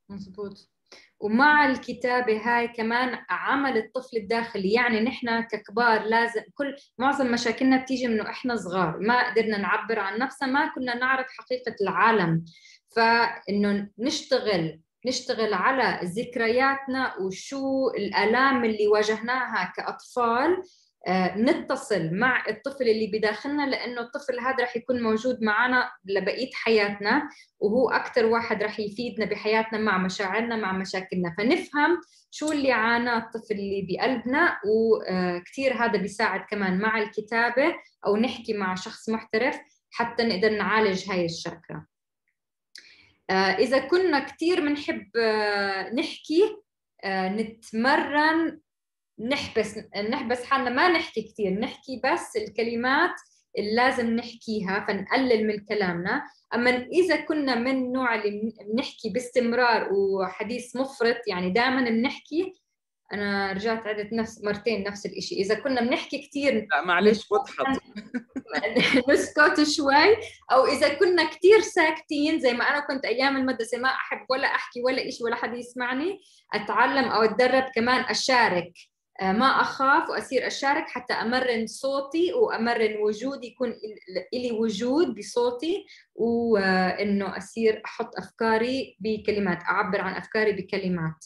مزبوط. ومع الكتابة هاي كمان عمل الطفل الداخلي، يعني نحن ككبار لازم كل معظم مشاكلنا بتيجي منه إحنا صغار ما قدرنا نعبر عن نفسنا، ما كنا نعرف حقيقة العالم. فإنه نشتغل نشتغل على ذكرياتنا وشو الآلام اللي واجهناها كأطفال، نتصل مع الطفل اللي بداخلنا، لأنه الطفل هذا رح يكون موجود معنا لبقية حياتنا، وهو أكتر واحد رح يفيدنا بحياتنا مع مشاعرنا مع مشاكلنا، فنفهم شو اللي عانى الطفل اللي بقلبنا. وكتير هذا بيساعد كمان مع الكتابة أو نحكي مع شخص محترف حتى نقدر نعالج هاي الشاكرة. إذا كنا كتير منحب نحكي، نتمرن نحبس نحبس حالنا ما نحكي كثير، نحكي بس الكلمات اللي لازم نحكيها، فنقلل من كلامنا. اما اذا كنا من النوع اللي بنحكي باستمرار وحديث مفرط، يعني دائما بنحكي، انا رجعت عدت نفس مرتين نفس الشيء، اذا كنا بنحكي كثير معلش بضحك نسكت شوي، او اذا كنا كثير ساكتين زي ما انا كنت ايام المدرسه، ما احب ولا احكي ولا شيء ولا حد يسمعني، اتعلم او اتدرب كمان اشارك، ما أخاف وأصير أشارك حتى أمرن صوتي وأمرن وجودي، يكون إلي وجود بصوتي، وإنه أصير أحط أفكاري بكلمات، أعبر عن أفكاري بكلمات.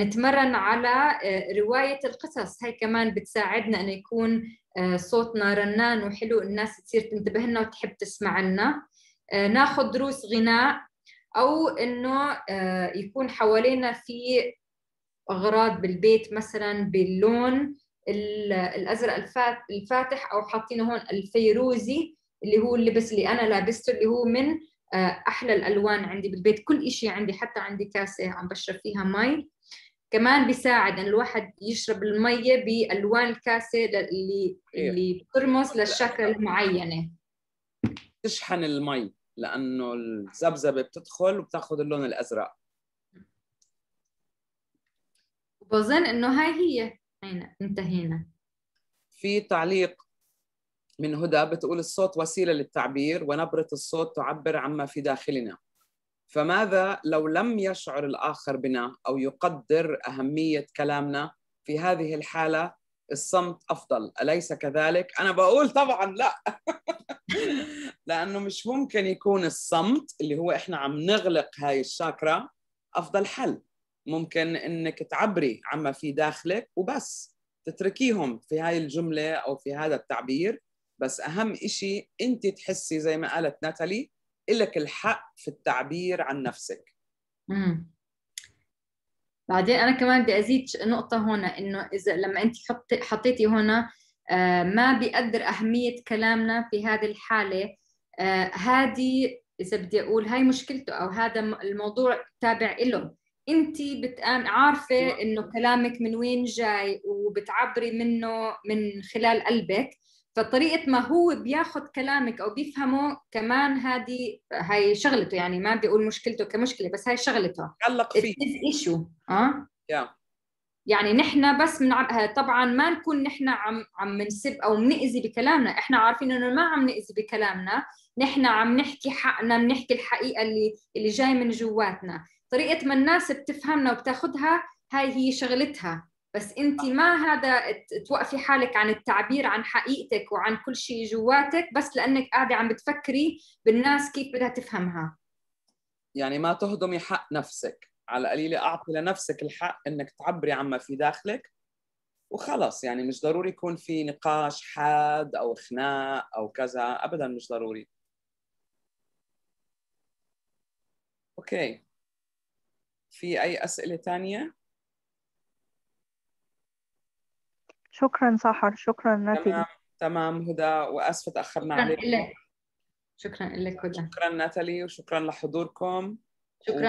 نتمرن على رواية القصص، هاي كمان بتساعدنا إنه يكون صوتنا رنان وحلو، الناس تصير تنتبه لنا وتحب تسمع لنا. ناخذ دروس غناء، أو إنه يكون حوالينا في أغراض بالبيت مثلاً باللون الأزرق الفاتح، أو حاطينه هون الفيروزي اللي هو اللبس اللي أنا لابسته، اللي هو من أحلى الألوان عندي بالبيت، كل إشي عندي، حتى عندي كاسة عم بشرب فيها مي، كمان بيساعد أن الواحد يشرب المية بألوان الكاسة اللي اللي بترمز للشكل المعينة. تشحن المي لأنه الزبزبة بتدخل وبتاخذ اللون الأزرق. بظن انه هاي هي هنا انتهينا. في تعليق من هدى بتقول الصوت وسيله للتعبير، ونبره الصوت تعبر عما في داخلنا، فماذا لو لم يشعر الاخر بنا او يقدر اهميه كلامنا؟ في هذه الحاله الصمت افضل، اليس كذلك؟ انا بقول طبعا لا لانه مش ممكن يكون الصمت اللي هو احنا عم نغلق هاي الشاكرا افضل حل. ممكن انك تعبري عما في داخلك وبس، تتركيهم في هاي الجملة او في هذا التعبير، بس اهم اشي انت تحسي زي ما قالت ناتالي، إلك الحق في التعبير عن نفسك. امم بعدين انا كمان بدي ازيد نقطة هنا، انه اذا لما انت حطي حطيتي هنا آه ما بيقدر اهمية كلامنا في هذه الحالة، آه هذه اذا بدي اقول هاي مشكلته، او هذا الموضوع تابع له، انت بتقام عارفه انه كلامك من وين جاي وبتعبري منه من خلال قلبك، فطريقه ما هو بياخذ كلامك او بيفهمه كمان هذه هاي شغلته، يعني ما بيقول مشكلته كمشكله، بس هاي شغلته علق فيه ايشو اه yeah. يعني نحن بس بنعب... طبعا ما نكون نحن عم عم نسب او بنأذي بكلامنا، احنا عارفين انه ما عم نأذي بكلامنا، نحن عم نحكي حقنا، بنحكي الحقيقه اللي اللي جاي من جواتنا. طريقة ما الناس بتفهمنا وبتاخدها هاي هي شغلتها، بس انت ما هذا توقفي حالك عن التعبير عن حقيقتك وعن كل شيء جواتك، بس لأنك قاعدة عم بتفكري بالناس كيف بدها تفهمها. يعني ما تهضمي حق نفسك، على القليلة أعطي لنفسك الحق إنك تعبري عما في داخلك وخلص، يعني مش ضروري يكون في نقاش حاد أو خناق أو كذا، أبداً مش ضروري. أوكي، في أي أسئلة تانية؟ شكراً سحر، شكراً ناتالي. تمام تمام هدى، وأسفة تأخرنا عليك. شكراً لك، شكراً لك هدى، شكراً ناتالي، وشكراً لحضوركم، شكراً.